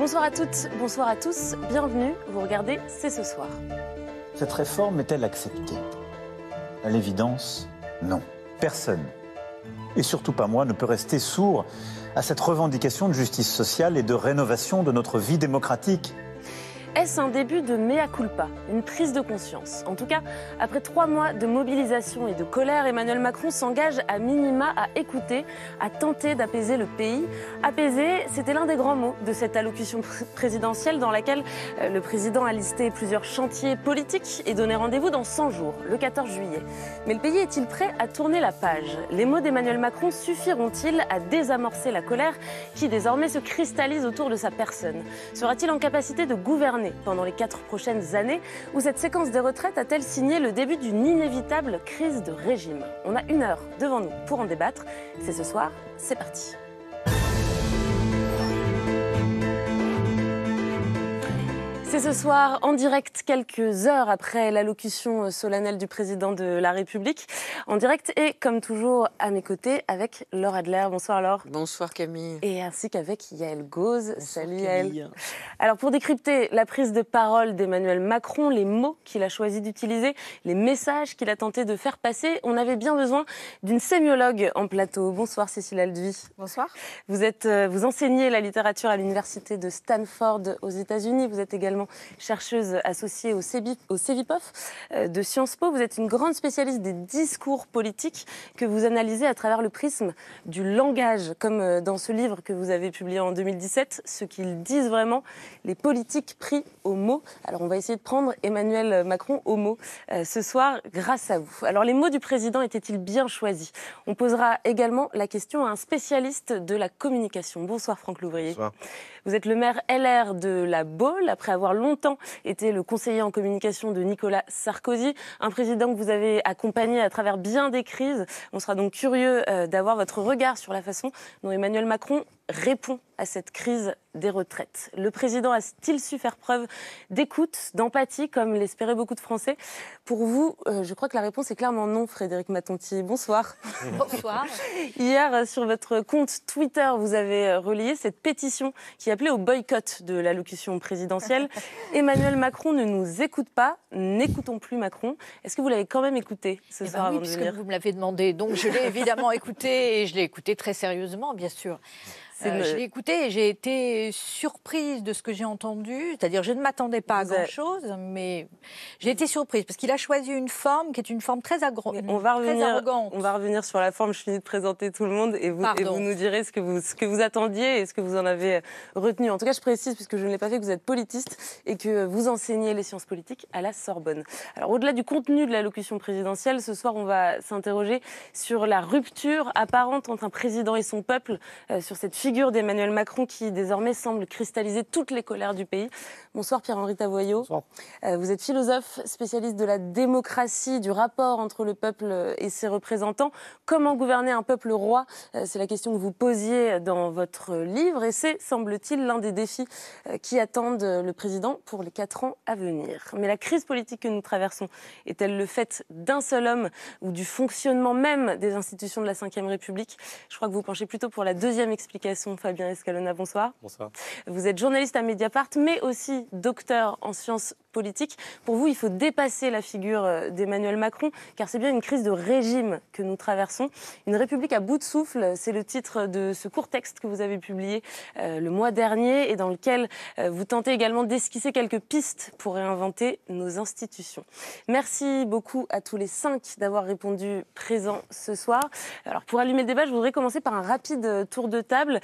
Bonsoir à toutes, bonsoir à tous, bienvenue, vous regardez C'est ce soir. Cette réforme est-elle acceptée? À l'évidence, non. Personne, et surtout pas moi, ne peut rester sourd à cette revendication de justice sociale et de rénovation de notre vie démocratique. Est-ce un début de mea culpa, une prise de conscience? En tout cas, après 3 mois de mobilisation et de colère, Emmanuel Macron s'engage à minima à écouter, à tenter d'apaiser le pays. Apaiser, c'était l'un des grands mots de cette allocution présidentielle dans laquelle le président a listé plusieurs chantiers politiques et donné rendez-vous dans 100 jours, le 14 juillet. Mais le pays est-il prêt à tourner la page? Les mots d'Emmanuel Macron suffiront-ils à désamorcer la colère qui désormais se cristallise autour de sa personne? Sera-t-il en capacité de gouverner pendant les 4 prochaines années, où cette séquence des retraites a-t-elle signé le début d'une inévitable crise de régime? On a 1 heure devant nous pour en débattre. C'est ce soir, c'est parti. C'est ce soir, en direct, quelques heures après l'allocution solennelle du président de la République. En direct et, comme toujours, à mes côtés, avec Laure Adler. Bonsoir Laure. Bonsoir Camille. Et ainsi qu'avec Yaël Goosz. Salut Yaël. Alors, pour décrypter la prise de parole d'Emmanuel Macron, les mots qu'il a choisi d'utiliser, les messages qu'il a tenté de faire passer, on avait bien besoin d'une sémiologue en plateau. Bonsoir Cécile Alduy. Bonsoir. Vous enseignez la littérature à l'université de Stanford aux États-Unis. Vous êtes également chercheuse associée au Cevipof de Sciences Po. Vous êtes une grande spécialiste des discours politiques que vous analysez à travers le prisme du langage, comme dans ce livre que vous avez publié en 2017, ce qu'ils disent vraiment, les politiques pris au mot. Alors on va essayer de prendre Emmanuel Macron au mot ce soir grâce à vous. Alors les mots du président étaient-ils bien choisis? On posera également la question à un spécialiste de la communication. Bonsoir Franck Louvrier. Bonsoir. Vous êtes le maire LR de La Baule, après avoir longtemps été le conseiller en communication de Nicolas Sarkozy, un président que vous avez accompagné à travers bien des crises. On sera donc curieux d'avoir votre regard sur la façon dont Emmanuel Macron répond à cette crise des retraites. Le président a-t-il su faire preuve d'écoute, d'empathie, comme l'espéraient beaucoup de Français? Pour vous, je crois que la réponse est clairement non, Frédérique Matonti. Bonsoir. Bonsoir. Hier, sur votre compte Twitter, vous avez relayé cette pétition qui appelait au boycott de l'allocution présidentielle. Emmanuel Macron ne nous écoute pas, n'écoutons plus Macron. Est-ce que vous l'avez quand même écouté ce soir avant de venir? Oui, parce que vous me l'avez demandé. Donc je l'ai évidemment écouté, et je l'ai écouté très sérieusement, bien sûr. Je l'ai écouté et j'ai été surprise de ce que j'ai entendu. C'est-à-dire, je ne m'attendais pas à grand-chose, mais j'ai été surprise parce qu'il a choisi une forme qui est une forme très arrogante. On va revenir sur la forme. Je finis de présenter tout le monde et vous nous direz ce que vous attendiez et ce que vous en avez retenu. En tout cas, je précise, puisque je ne l'ai pas fait, que vous êtes politiste et que vous enseignez les sciences politiques à la Sorbonne. Alors, au-delà du contenu de l'allocution présidentielle, ce soir, on va s'interroger sur la rupture apparente entre un président et son peuple, sur cette figure d'Emmanuel Macron qui désormais semble cristalliser toutes les colères du pays. Bonsoir Pierre-Henri Tavoillot. Bonsoir. Vous êtes philosophe, spécialiste de la démocratie, du rapport entre le peuple et ses représentants. Comment gouverner un peuple roi? C'est la question que vous posiez dans votre livre et c'est, semble-t-il, l'un des défis qui attendent le président pour les 4 ans à venir. Mais la crise politique que nous traversons est-elle le fait d'un seul homme ou du fonctionnement même des institutions de la Ve République? Je crois que vous penchez plutôt pour la deuxième explication. Fabien Escalona, bonsoir. Bonsoir. Vous êtes journaliste à Mediapart, mais aussi docteur en sciences politiques. Pour vous, il faut dépasser la figure d'Emmanuel Macron, car c'est bien une crise de régime que nous traversons. Une république à bout de souffle, c'est le titre de ce court texte que vous avez publié le mois dernier et dans lequel vous tentez également d'esquisser quelques pistes pour réinventer nos institutions. Merci beaucoup à tous les 5 d'avoir répondu présent ce soir. Alors, pour allumer le débat, je voudrais commencer par un rapide tour de table.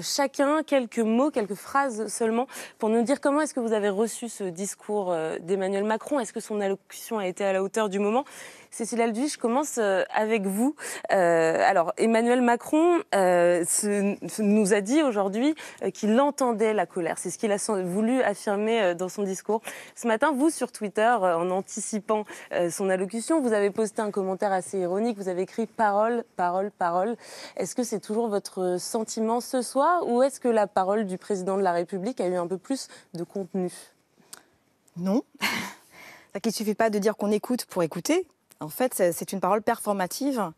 Chacun, quelques mots, quelques phrases seulement, pour nous dire comment est-ce que vous avez reçu ce discours d'Emmanuel Macron? Est-ce que son allocution a été à la hauteur du moment? Cécile Alduy, je commence avec vous. Alors, Emmanuel Macron nous a dit aujourd'hui qu'il entendait la colère. C'est ce qu'il a voulu affirmer dans son discours. Ce matin, vous, sur Twitter, en anticipant son allocution, vous avez posté un commentaire assez ironique. Vous avez écrit « Parole, parole, parole ». Est-ce que c'est toujours votre sentiment ce soir ou est-ce que la parole du président de la République a eu un peu plus de contenu? Non. Il ne suffit pas de dire qu'on écoute pour écouter. En fait, c'est une parole performative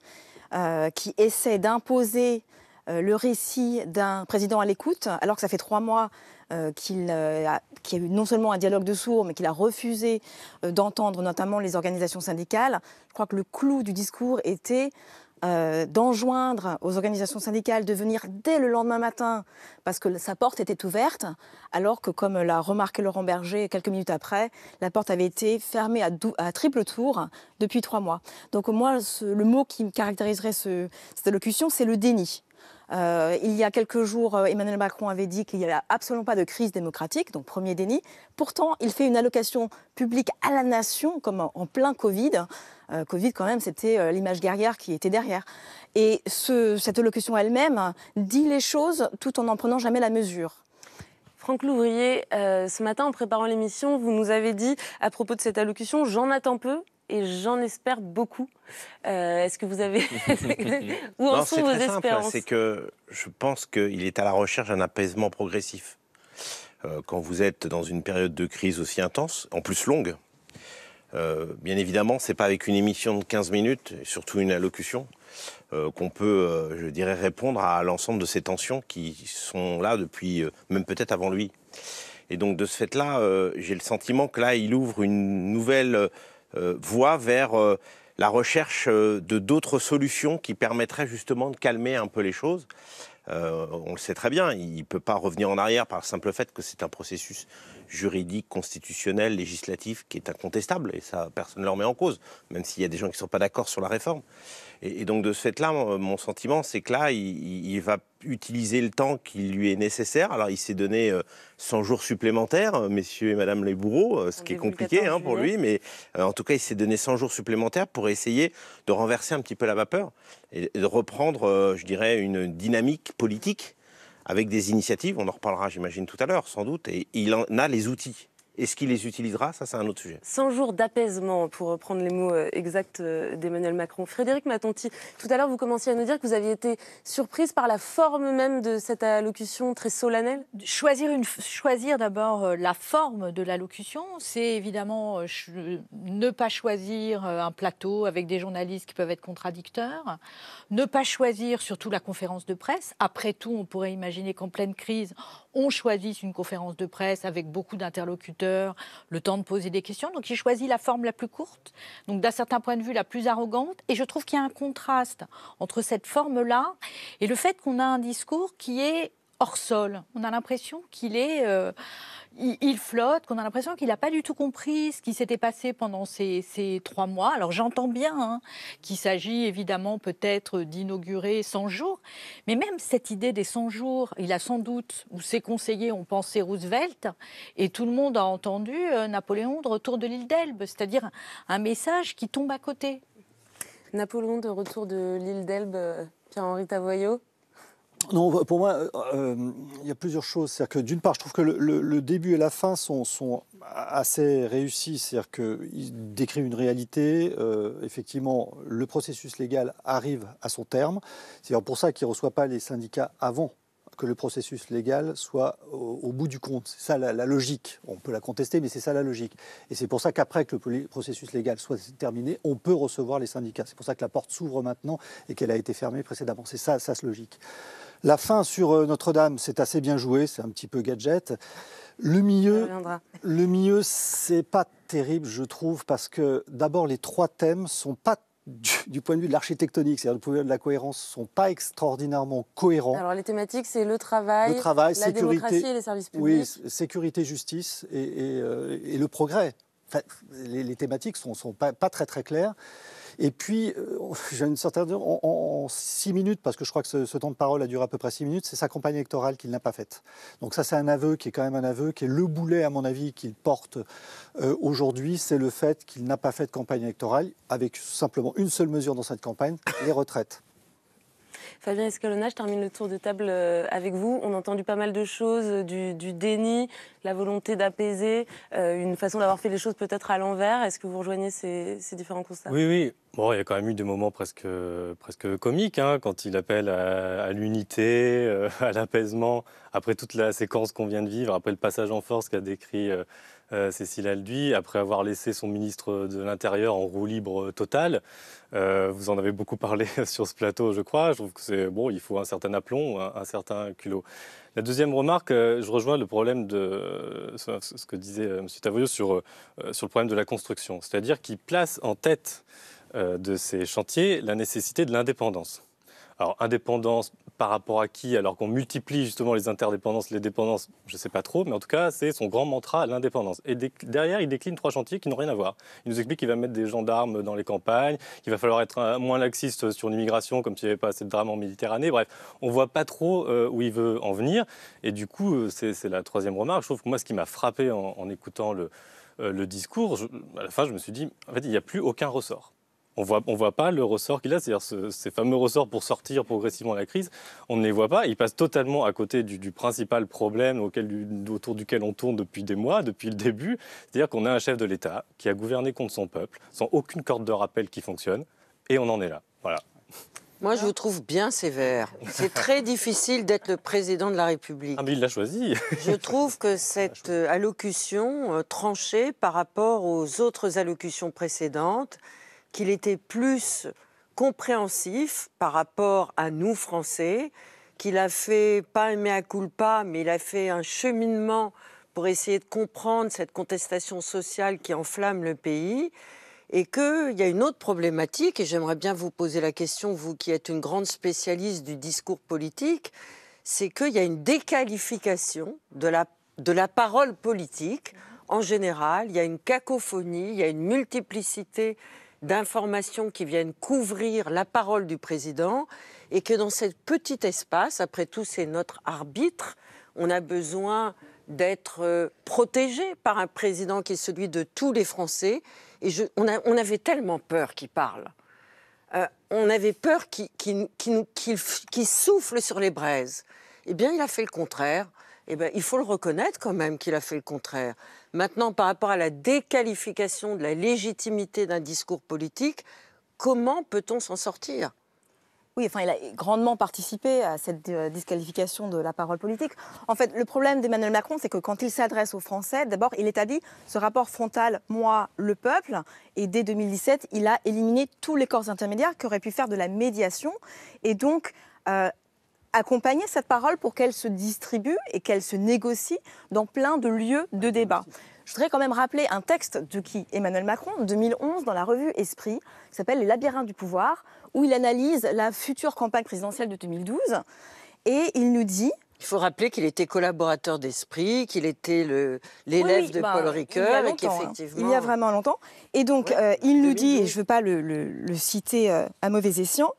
qui essaie d'imposer le récit d'un président à l'écoute, alors que ça fait 3 mois qu'il y a eu non seulement un dialogue de sourds, mais qu'il a refusé d'entendre notamment les organisations syndicales. Je crois que le clou du discours était d'enjoindre aux organisations syndicales de venir dès le lendemain matin parce que sa porte était ouverte, alors que, comme l'a remarqué Laurent Berger quelques minutes après, la porte avait été fermée à triple tour depuis 3 mois. Donc moi, le mot qui me caractériserait cette allocution, c'est le déni. Il y a quelques jours, Emmanuel Macron avait dit qu'il n'y avait absolument pas de crise démocratique, donc premier déni. Pourtant, il fait une allocation publique à la nation, comme en plein Covid. Covid, quand même, c'était l'image guerrière qui était derrière. Et cette allocution elle-même dit les choses tout en n'en prenant jamais la mesure. Franck Louvrier, ce matin, en préparant l'émission, vous nous avez dit à propos de cette allocution, j'en attends peu. Et j'en espère beaucoup. Est-ce que vous avez... Où en sont vos espérances ? C'est que je pense qu'il est à la recherche d'un apaisement progressif. Quand vous êtes dans une période de crise aussi intense, en plus longue, bien évidemment, ce n'est pas avec une émission de 15 minutes, et surtout une allocution, qu'on peut, je dirais, répondre à l'ensemble de ces tensions qui sont là depuis, même peut-être avant lui. Et donc, de ce fait-là, j'ai le sentiment que là, il ouvre une nouvelle... voie vers la recherche de d'autres solutions qui permettraient justement de calmer un peu les choses. On le sait très bien, il ne peut pas revenir en arrière par le simple fait que c'est un processus juridique, constitutionnel, législatif qui est incontestable et ça, personne ne le remet en cause, même s'il y a des gens qui ne sont pas d'accord sur la réforme. Et donc de ce fait-là, mon sentiment, c'est que là, il va utiliser le temps qui lui est nécessaire. Alors il s'est donné 100 jours supplémentaires, messieurs et madame les bourreaux, ce qui est compliqué hein, pour lui, mais en tout cas, il s'est donné 100 jours supplémentaires pour essayer de renverser un petit peu la vapeur et de reprendre, je dirais, une dynamique politique avec des initiatives. On en reparlera, j'imagine, tout à l'heure, sans doute, et il en a les outils. Est-ce qu'il les utilisera? Ça, c'est un autre sujet. 100 jours d'apaisement, pour reprendre les mots exacts d'Emmanuel Macron. Frédérique Matonti, tout à l'heure, vous commenciez à nous dire que vous aviez été surprise par la forme même de cette allocution très solennelle. Choisir d'abord la forme de l'allocution, c'est évidemment ne pas choisir un plateau avec des journalistes qui peuvent être contradicteurs, ne pas choisir surtout la conférence de presse. Après tout, on pourrait imaginer qu'en pleine crise, on choisisse une conférence de presse avec beaucoup d'interlocuteurs, le temps de poser des questions. Donc, il choisit la forme la plus courte, donc d'un certain point de vue la plus arrogante. Et je trouve qu'il y a un contraste entre cette forme-là et le fait qu'on a un discours qui est hors sol. On a l'impression qu'il est... il flotte, qu'on a l'impression qu'il n'a pas du tout compris ce qui s'était passé pendant ces 3 mois. Alors j'entends bien hein, qu'il s'agit évidemment peut-être d'inaugurer 100 jours, mais même cette idée des 100 jours, il a sans doute, ou ses conseillers ont pensé Roosevelt, et tout le monde a entendu Napoléon de retour de l'île d'Elbe, c'est-à-dire un message qui tombe à côté. Napoléon de retour de l'île d'Elbe, Pierre-Henri Tavoillot. Non, pour moi, il y a plusieurs choses. C'est-à-dire que d'une part, je trouve que le début et la fin sont assez réussis. C'est-à-dire qu'il décrit une réalité. Effectivement, le processus légal arrive à son terme. C'est pour ça qu'il ne reçoit pas les syndicats avant que le processus légal soit au bout du compte. C'est ça la logique. On peut la contester, mais c'est ça la logique. Et c'est pour ça qu'après que le processus légal soit terminé, on peut recevoir les syndicats. C'est pour ça que la porte s'ouvre maintenant et qu'elle a été fermée précédemment. C'est ça, ça la logique. La fin sur Notre-Dame, c'est assez bien joué, c'est un petit peu gadget. Le milieu, c'est pas terrible, je trouve, parce que d'abord, les 3 thèmes sont pas du point de vue de l'architectonique, c'est-à-dire du point de vue de la cohérence, sont pas extraordinairement cohérents. Alors les thématiques, c'est le travail, la sécurité, démocratie et les services publics. Oui, sécurité, justice et le progrès. Enfin, les thématiques sont pas très très claires. Et puis, j'ai une certaine... en 6 minutes, parce que je crois que ce temps de parole a duré à peu près 6 minutes, c'est sa campagne électorale qu'il n'a pas faite. Donc ça, c'est un aveu qui est quand même un aveu, qui est le boulet, à mon avis, qu'il porte aujourd'hui, c'est le fait qu'il n'a pas fait de campagne électorale, avec simplement une seule mesure dans cette campagne, les retraites. Fabien Escalona, je termine le tour de table avec vous. On a entendu pas mal de choses, du déni, la volonté d'apaiser, une façon d'avoir fait les choses peut-être à l'envers. Est-ce que vous rejoignez ces différents constats ? Oui, oui. Bon, il y a quand même eu des moments presque comiques, hein, quand il appelle à l'unité, à l'apaisement, après toute la séquence qu'on vient de vivre, après le passage en force qu'a décrit Cécile Alduy, après avoir laissé son ministre de l'Intérieur en roue libre totale. Vous en avez beaucoup parlé sur ce plateau, je crois. Je trouve que c'est bon, il faut un certain aplomb, un certain culot. La deuxième remarque, je rejoins le problème de ce que disait M. Tavoillot sur le problème de la construction, c'est-à-dire qu'il place en tête de ces chantiers la nécessité de l'indépendance. Alors, indépendance par rapport à qui, alors qu'on multiplie justement les interdépendances, les dépendances, je ne sais pas trop, mais en tout cas, c'est son grand mantra, l'indépendance. Et derrière, il décline trois chantiers qui n'ont rien à voir. Il nous explique qu'il va mettre des gendarmes dans les campagnes, qu'il va falloir être moins laxiste sur l'immigration, comme s'il n'y avait pas assez de drames en Méditerranée. Bref, on ne voit pas trop où il veut en venir. Et du coup, c'est la troisième remarque. Je trouve que moi, ce qui m'a frappé en écoutant le discours, à la fin, je me suis dit, en fait, il n'y a plus aucun ressort. On voit pas le ressort qu'il a, c'est-à-dire ces fameux ressorts pour sortir progressivement de la crise, on ne les voit pas. Ils passent totalement à côté du principal problème autour duquel on tourne depuis des mois, depuis le début. C'est-à-dire qu'on a un chef de l'État qui a gouverné contre son peuple, sans aucune corde de rappel qui fonctionne, et on en est là. Voilà. Moi, je vous trouve bien sévère. C'est très difficile d'être le président de la République. Ah, mais il l'a choisi. Je trouve que cette allocution tranchée par rapport aux autres allocutions précédentes, qu'il était plus compréhensif par rapport à nous, Français, qu'il a fait, pas un mea culpa, mais il a fait un cheminement pour essayer de comprendre cette contestation sociale qui enflamme le pays, et qu'il y a une autre problématique, et j'aimerais bien vous poser la question, vous qui êtes une grande spécialiste du discours politique, c'est qu'il y a une déqualification de la parole politique. En général, il y a une cacophonie, il y a une multiplicité d'informations qui viennent couvrir la parole du président et que dans ce petit espace, après tout c'est notre arbitre, on a besoin d'être protégé par un président qui est celui de tous les Français. Et on avait tellement peur qu'il parle. On avait peur qu'il souffle sur les braises. Eh bien il a fait le contraire. Eh bien, il faut le reconnaître quand même qu'il a fait le contraire. Maintenant, par rapport à la déqualification de la légitimité d'un discours politique, comment peut-on s'en sortir ? Oui, enfin, il a grandement participé à cette disqualification de la parole politique. En fait, le problème d'Emmanuel Macron, c'est que quand il s'adresse aux Français, d'abord, il établit ce rapport frontal « moi, le peuple ». Et dès 2017, il a éliminé tous les corps intermédiaires qui auraient pu faire de la médiation. Et donc... accompagner cette parole pour qu'elle se distribue et qu'elle se négocie dans plein de lieux de débat. Je voudrais quand même rappeler un texte de qui Emmanuel Macron, 2011, dans la revue Esprit, qui s'appelle « Les labyrinthes du pouvoir », où il analyse la future campagne présidentielle de 2012. Et il nous dit... Il faut rappeler qu'il était collaborateur d'Esprit, qu'il était l'élève de Paul Ricoeur. Et qu'effectivement... Il y a vraiment longtemps. Et donc, ouais, il nous dit, et je ne veux pas le citer à mauvais escient...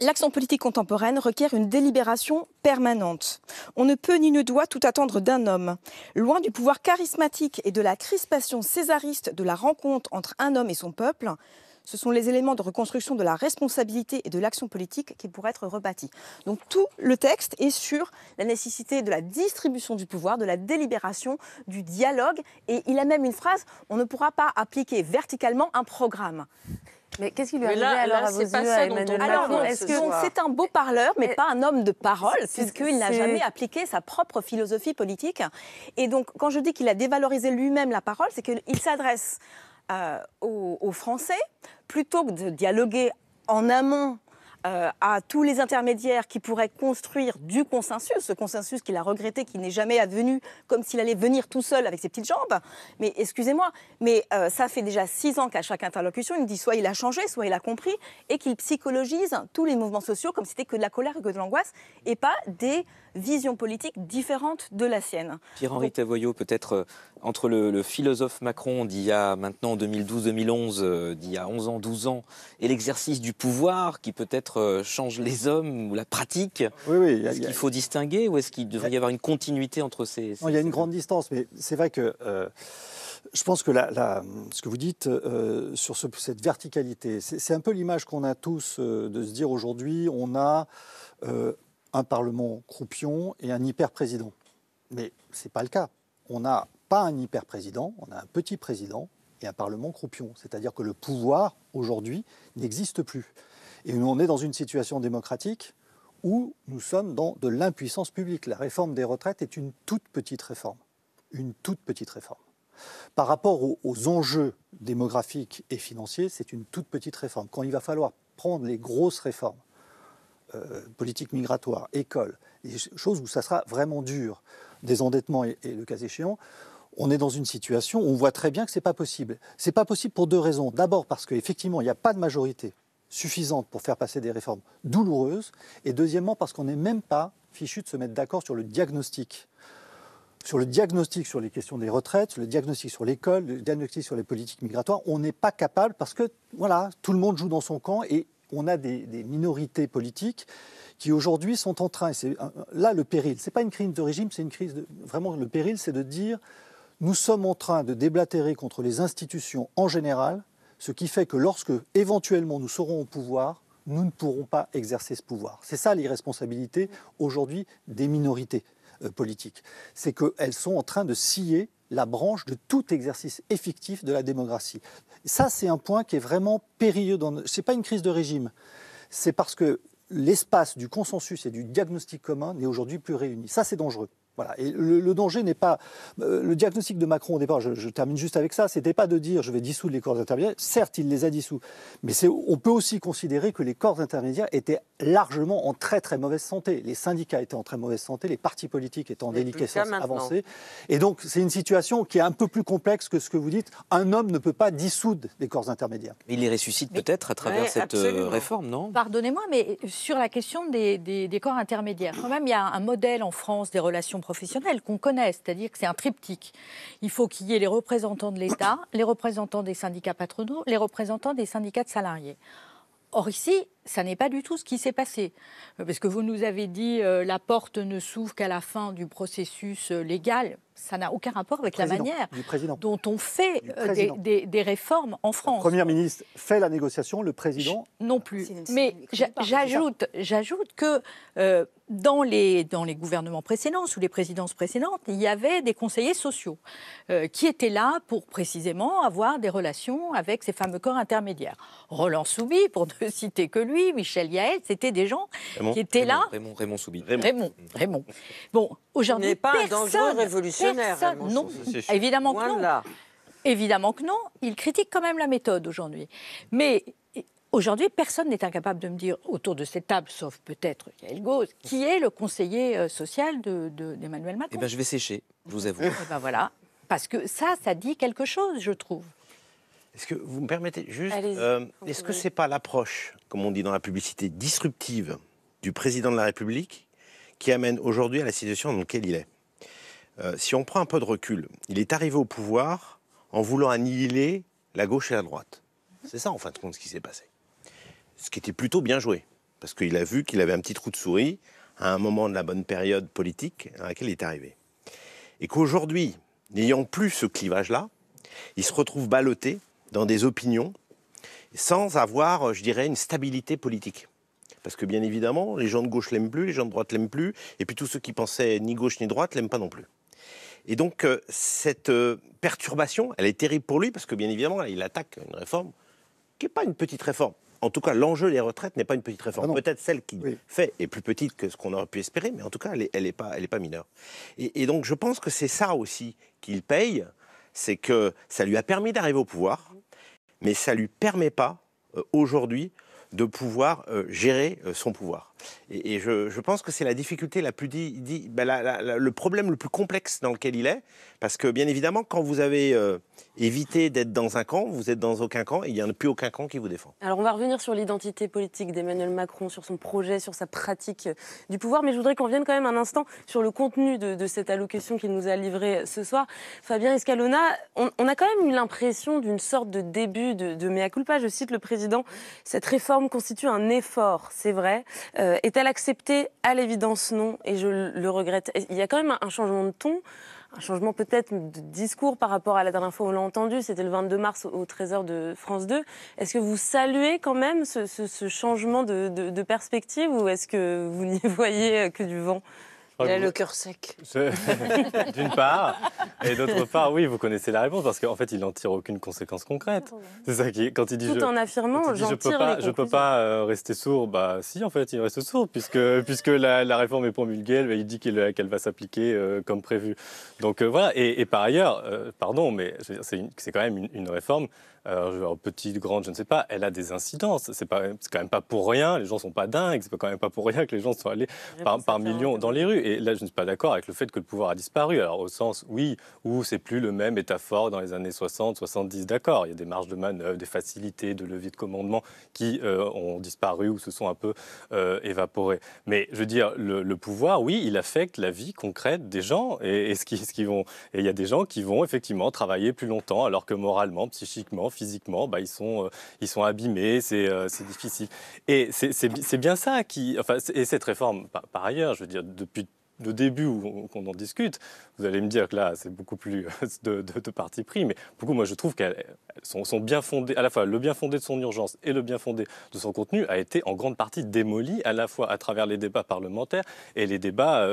L'action politique contemporaine requiert une délibération permanente. On ne peut ni ne doit tout attendre d'un homme. Loin du pouvoir charismatique et de la crispation césariste de la rencontre entre un homme et son peuple, ce sont les éléments de reconstruction de la responsabilité et de l'action politique qui pourraient être rebâtis. Donc tout le texte est sur la nécessité de la distribution du pouvoir, de la délibération, du dialogue. Et il a même une phrase, on ne pourra pas appliquer verticalement un programme. Mais qu'est-ce qui lui arrivait alors à vos yeux, à Emmanuel Macron ? C'est un beau parleur, mais pas un homme de parole, puisqu'il n'a jamais appliqué sa propre philosophie politique. Et donc, quand je dis qu'il a dévalorisé lui-même la parole, c'est qu'il s'adresse aux Français, plutôt que de dialoguer en amont à tous les intermédiaires qui pourraient construire du consensus, ce consensus qu'il a regretté, qui n'est jamais advenu, comme s'il allait venir tout seul avec ses petites jambes. Mais excusez-moi, mais ça fait déjà 6 ans qu'à chaque interlocution, il me dit soit il a changé, soit il a compris, et qu'il psychologise tous les mouvements sociaux comme si c'était que de la colère et que de l'angoisse, et pas des visions politiques différentes de la sienne. Pierre-Henri Tavoillot, peut-être entre le philosophe Macron d'il y a maintenant 2012-2011, d'il y a 11 ans, 12 ans, et l'exercice du pouvoir qui peut-être change les hommes ou la pratique. Oui, est-ce qu'il faut distinguer ou est-ce qu'il devrait y avoir une continuité entre ces... Non, il y a une grande distance, mais c'est vrai que je pense que ce que vous dites sur cette verticalité, c'est un peu l'image qu'on a tous de se dire aujourd'hui, on a un Parlement croupion et un hyper-président. Mais ce n'est pas le cas. On n'a pas un hyper-président, on a un petit président et un Parlement croupion. C'est-à-dire que le pouvoir, aujourd'hui, n'existe plus. Et nous, on est dans une situation démocratique où nous sommes dans de l'impuissance publique. La réforme des retraites est une toute petite réforme. Une toute petite réforme. Par rapport aux enjeux démographiques et financiers, c'est une toute petite réforme. Quand il va falloir prendre les grosses réformes, politique migratoire, école, des choses où ça sera vraiment dur, désendettement et le cas échéant, on est dans une situation où on voit très bien que ce n'est pas possible. Ce n'est pas possible pour deux raisons. D'abord parce qu'effectivement, il n'y a pas de majorité suffisante pour faire passer des réformes douloureuses. Et deuxièmement, parce qu'on n'est même pas fichu de se mettre d'accord sur le diagnostic. Sur le diagnostic sur les questions des retraites, sur le diagnostic sur l'école, le diagnostic sur les politiques migratoires, on n'est pas capable parce que voilà, tout le monde joue dans son camp et on a des minorités politiques qui aujourd'hui sont en train, c'est là le péril, ce n'est pas une crise de régime, c'est une crise de... Vraiment, le péril, c'est de dire nous sommes en train de déblatérer contre les institutions en général, ce qui fait que lorsque, éventuellement, nous serons au pouvoir, nous ne pourrons pas exercer ce pouvoir. C'est ça l'irresponsabilité aujourd'hui des minorités politiques. C'est qu'elles sont en train de scier la branche de tout exercice effectif de la démocratie. Ça, c'est un point qui est vraiment périlleux. Ce n'est pas une crise de régime. C'est parce que l'espace du consensus et du diagnostic commun n'est aujourd'hui plus réuni. Ça, c'est dangereux. Voilà. Et le danger n'est pas... le diagnostic de Macron, au départ, je termine juste avec ça, c'était pas de dire je vais dissoudre les corps intermédiaires. Certes, il les a dissous. Mais on peut aussi considérer que les corps intermédiaires étaient largement en très très mauvaise santé. Les syndicats étaient en très mauvaise santé, les partis politiques étaient en déliquescence avancée. Et donc, c'est une situation qui est un peu plus complexe que ce que vous dites. Un homme ne peut pas dissoudre les corps intermédiaires. Il les ressuscite peut-être à travers cette réforme, non? Pardonnez-moi, mais sur la question des corps intermédiaires, quand même, il y a un modèle en France des relations professionnels qu'on connaît, c'est-à-dire que c'est un triptyque. Il faut qu'il y ait les représentants de l'État, les représentants des syndicats patronaux, les représentants des syndicats de salariés. Or ici, ça n'est pas du tout ce qui s'est passé. Parce que vous nous avez dit la porte ne s'ouvre qu'à la fin du processus légal. Ça n'a aucun rapport avec la manière dont on fait des réformes en France. La Première ministre fait la négociation, le président... Non plus. Mais j'ajoute que... Dans les gouvernements précédents, sous les présidences précédentes, il y avait des conseillers sociaux qui étaient là pour précisément avoir des relations avec ces fameux corps intermédiaires. Roland Soubie, pour ne citer que lui, Michel Yaël, c'était des gens qui étaient là. Raymond Soubie. Raymond. Bon, aujourd'hui, personne... pas un dangereux révolutionnaire, Raymond Soubie. Non, évidemment que non. Évidemment que non. Il critique quand même la méthode aujourd'hui. Mais... aujourd'hui, personne n'est incapable de me dire, autour de cette table, sauf peut-être Yaël Goosz, qui est le conseiller social d'Emmanuel Macron. Eh bien, je vais sécher, je vous avoue. Eh bien, voilà. Parce que ça dit quelque chose, je trouve. Est-ce que vous me permettez juste... est-ce que c'est pas l'approche, comme on dit dans la publicité, disruptive du président de la République qui amène aujourd'hui à la situation dans laquelle il est? Si on prend un peu de recul, il est arrivé au pouvoir en voulant annihiler la gauche et la droite. C'est ça, en fin de compte, ce qui s'est passé. Ce qui était plutôt bien joué, parce qu'il a vu qu'il avait un petit trou de souris à un moment de la bonne période politique à laquelle il est arrivé. Et qu'aujourd'hui, n'ayant plus ce clivage-là, il se retrouve ballotté dans des opinions sans avoir, je dirais, une stabilité politique. Parce que bien évidemment, les gens de gauche l'aiment plus, les gens de droite l'aiment plus, et puis tous ceux qui pensaient ni gauche ni droite l'aiment pas non plus. Et donc cette perturbation, elle est terrible pour lui, parce que bien évidemment, là, il attaque une réforme qui n'est pas une petite réforme. En tout cas, l'enjeu des retraites n'est pas une petite réforme. Peut-être celle qui fait est plus petite que ce qu'on aurait pu espérer, mais en tout cas, elle n'est pas mineure. Et donc, je pense que c'est ça aussi qu'il paye, c'est que ça lui a permis d'arriver au pouvoir, mais ça ne lui permet pas, aujourd'hui, de pouvoir gérer son pouvoir. Et je pense que c'est la difficulté la plus... le problème le plus complexe dans lequel il est, parce que, bien évidemment, quand vous avez évité d'être dans un camp, vous n'êtes dans aucun camp, et il n'y en a plus aucun camp qui vous défend. Alors, on va revenir sur l'identité politique d'Emmanuel Macron, sur son projet, sur sa pratique du pouvoir, mais je voudrais qu'on vienne quand même un instant sur le contenu de cette allocution qu'il nous a livrée ce soir. Fabien Escalona, on a quand même eu l'impression d'une sorte de début de mea culpa. Je cite le président, « Cette réforme constitue un effort, c'est vrai. Est-elle acceptée? À l'évidence, non, et je le regrette. » Il y a quand même un changement de ton, un changement peut-être de discours par rapport à la dernière fois où on l'a entendu, c'était le 22 mars au 13h de France 2. Est-ce que vous saluez quand même ce changement de perspective, ou est-ce que vous n'y voyez que du vent? Il a le cœur sec. D'une part. Et d'autre part, oui, vous connaissez la réponse, parce qu'en fait, il n'en tire aucune conséquence concrète. C'est ça qui est... Quand il dit tout en affirmant, j'en tire les conclusions. Je ne peux pas rester sourd. Bah si, en fait, il reste sourd, puisque la réforme est promulguée, il dit qu'elle va s'appliquer comme prévu. Donc voilà. Et par ailleurs, pardon, mais c'est quand même une réforme. Alors, petite, grande, je ne sais pas, elle a des incidences. C'est quand même pas pour rien, les gens ne sont pas dingues, c'est quand même pas pour rien que les gens sont allés par millions dans les rues. Et là, je ne suis pas d'accord avec le fait que le pouvoir a disparu. Alors, au sens, oui, où c'est plus le même état fort dans les années 60, 70, d'accord. Il y a des marges de manœuvre, des facilités, de leviers de commandement qui ont disparu ou se sont un peu évaporés. Mais, je veux dire, le pouvoir, oui, il affecte la vie concrète des gens. Et il y a des gens qui vont effectivement travailler plus longtemps, alors que moralement, psychiquement, physiquement, bah, ils sont abîmés, c'est difficile. Et c'est bien ça qui... Enfin, et cette réforme, par ailleurs, je veux dire, depuis le début qu'on en discute, vous allez me dire que là, c'est beaucoup plus de parti pris, mais beaucoup, moi, je trouve qu'elles sont bien fondées, à la fois le bien fondé de son urgence et le bien fondé de son contenu a été en grande partie démoli, à la fois à travers les débats parlementaires et les débats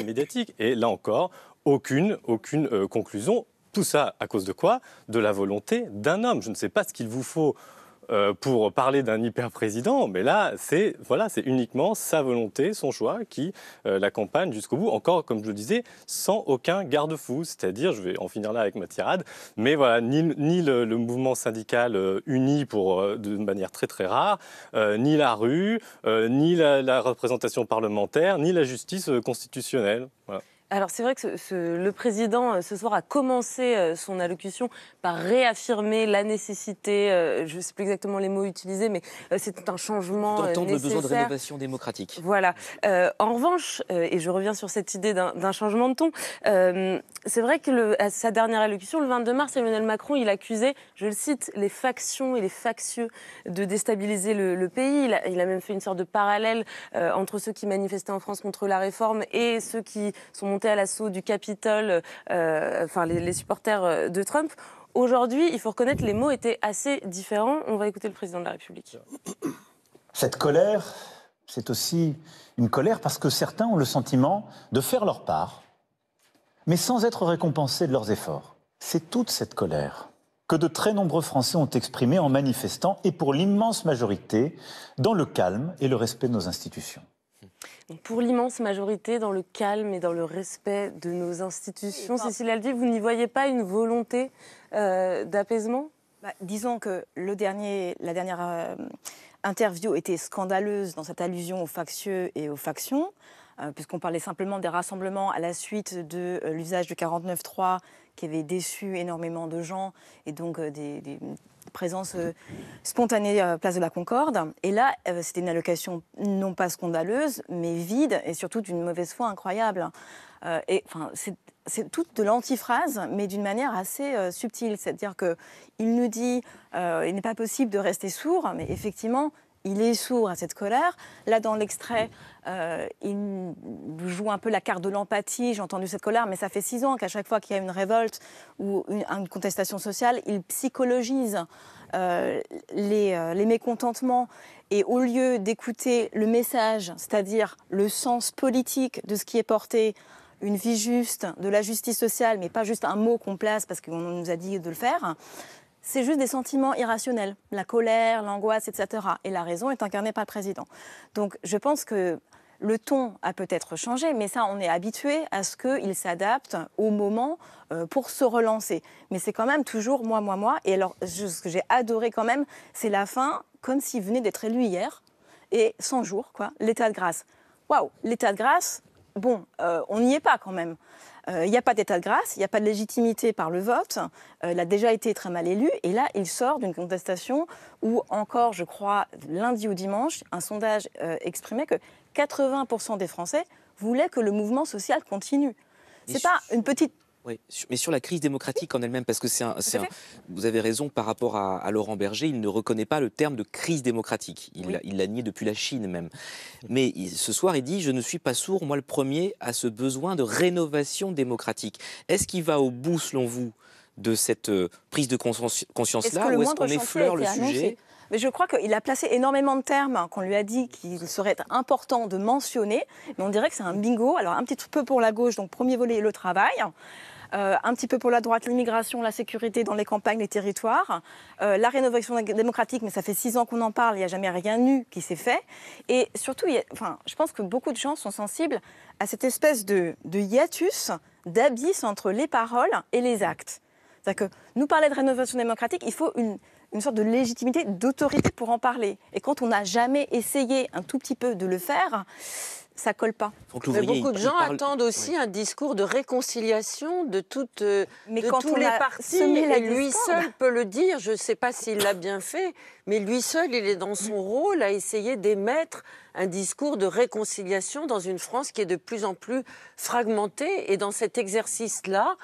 médiatiques. Et là encore, aucune conclusion. Tout ça à cause de quoi? De la volonté d'un homme. Je ne sais pas ce qu'il vous faut pour parler d'un hyper-président, mais là, c'est uniquement sa volonté, son choix, qui l'accompagne jusqu'au bout, encore, comme je le disais, sans aucun garde-fou. C'est-à-dire, je vais en finir là avec ma tirade, mais voilà, ni le mouvement syndical uni de manière très très rare, ni la rue, ni la représentation parlementaire, ni la justice constitutionnelle. Voilà. Alors c'est vrai que le président ce soir a commencé son allocution par réaffirmer la nécessité, je ne sais plus exactement les mots utilisés, mais c'est un changement nécessaire. D'entendre le besoin de rénovation démocratique. Voilà. En revanche, et je reviens sur cette idée d'un changement de ton, c'est vrai qu'à sa dernière allocution, le 22 mars, Emmanuel Macron, il accusait, je le cite, les factions et les factieux de déstabiliser le pays. Il a même fait une sorte de parallèle entre ceux qui manifestaient en France contre la réforme et ceux qui sont montés à l'assaut du Capitole, enfin les supporters de Trump. Aujourd'hui, il faut reconnaître, les mots étaient assez différents. On va écouter le président de la République. Cette colère, c'est aussi une colère parce que certains ont le sentiment de faire leur part, mais sans être récompensés de leurs efforts. C'est toute cette colère que de très nombreux Français ont exprimée en manifestant, et pour l'immense majorité, dans le calme et le respect de nos institutions. Donc pour l'immense majorité, dans le calme et dans le respect de nos institutions, Cécile Alduy, vous n'y voyez pas une volonté d'apaisement? Disons que la dernière interview était scandaleuse dans cette allusion aux factieux et aux factions, puisqu'on parlait simplement des rassemblements à la suite de l'usage du 49.3 qui avait déçu énormément de gens, et donc des présence spontanée Place de la Concorde. Et là, c'était une allocution non pas scandaleuse, mais vide, et surtout d'une mauvaise foi incroyable. C'est toute de l'antiphrase, mais d'une manière assez subtile. C'est-à-dire qu'il nous dit il n'est pas possible de rester sourd, mais effectivement, il est sourd à cette colère. Là, dans l'extrait, il joue un peu la carte de l'empathie. J'ai entendu cette colère, mais ça fait 6 ans qu'à chaque fois qu'il y a une révolte ou une contestation sociale, il psychologise les mécontentements. Et au lieu d'écouter le message, c'est-à-dire le sens politique de ce qui est porté, une vie juste, de la justice sociale, mais pas juste un mot qu'on place parce qu'on nous a dit de le faire, c'est juste des sentiments irrationnels, la colère, l'angoisse, etc. Et la raison est incarnée par le président. Donc je pense que le ton a peut-être changé, mais ça, on est habitué à ce qu'il s'adapte au moment pour se relancer. Mais c'est quand même toujours moi. Et alors, ce que j'ai adoré quand même, c'est la fin, comme s'il venait d'être élu hier, et 100 jours, quoi, l'état de grâce. Waouh, l'état de grâce, bon, on n'y est pas quand même. Il n'y a pas d'état de grâce, il n'y a pas de légitimité par le vote. Il a déjà été très mal élu. Et là, il sort d'une contestation où encore, je crois, lundi ou dimanche, un sondage exprimait que 80% des Français voulaient que le mouvement social continue. Ce n'est pas une petite... Oui, mais sur la crise démocratique en elle-même, parce que vous avez raison par rapport à Laurent Berger, il ne reconnaît pas le terme de crise démocratique. Il l'a nié depuis la Chine même. Mais ce soir, il dit « Je ne suis pas sourd, moi le premier, à ce besoin de rénovation démocratique ». Est-ce qu'il va au bout, selon vous, de cette prise de conscience-là, ou est-ce qu'on effleure le sujet ? Mais je crois qu'il a placé énormément de termes qu'on lui a dit qu'il serait important de mentionner. Mais on dirait que c'est un bingo. Alors un petit peu pour la gauche, donc premier volet, le travail. Un petit peu pour la droite, l'immigration, la sécurité dans les campagnes, les territoires, la rénovation démocratique, mais ça fait 6 ans qu'on en parle, il n'y a jamais rien eu qui s'est fait. Et surtout, je pense que beaucoup de gens sont sensibles à cette espèce de hiatus, d'abysse entre les paroles et les actes. C'est-à-dire que nous parler de rénovation démocratique, il faut une sorte de légitimité, d'autorité pour en parler. Et quand on n'a jamais essayé un tout petit peu de le faire, ça ne colle pas. Mais beaucoup de gens attendent aussi un discours de réconciliation de, tous les partis. Et lui seul peut le dire. Je ne sais pas s'il l'a bien fait, mais lui seul, il est dans son rôle à essayer d'émettre un discours de réconciliation dans une France qui est de plus en plus fragmentée. Et dans cet exercice-là,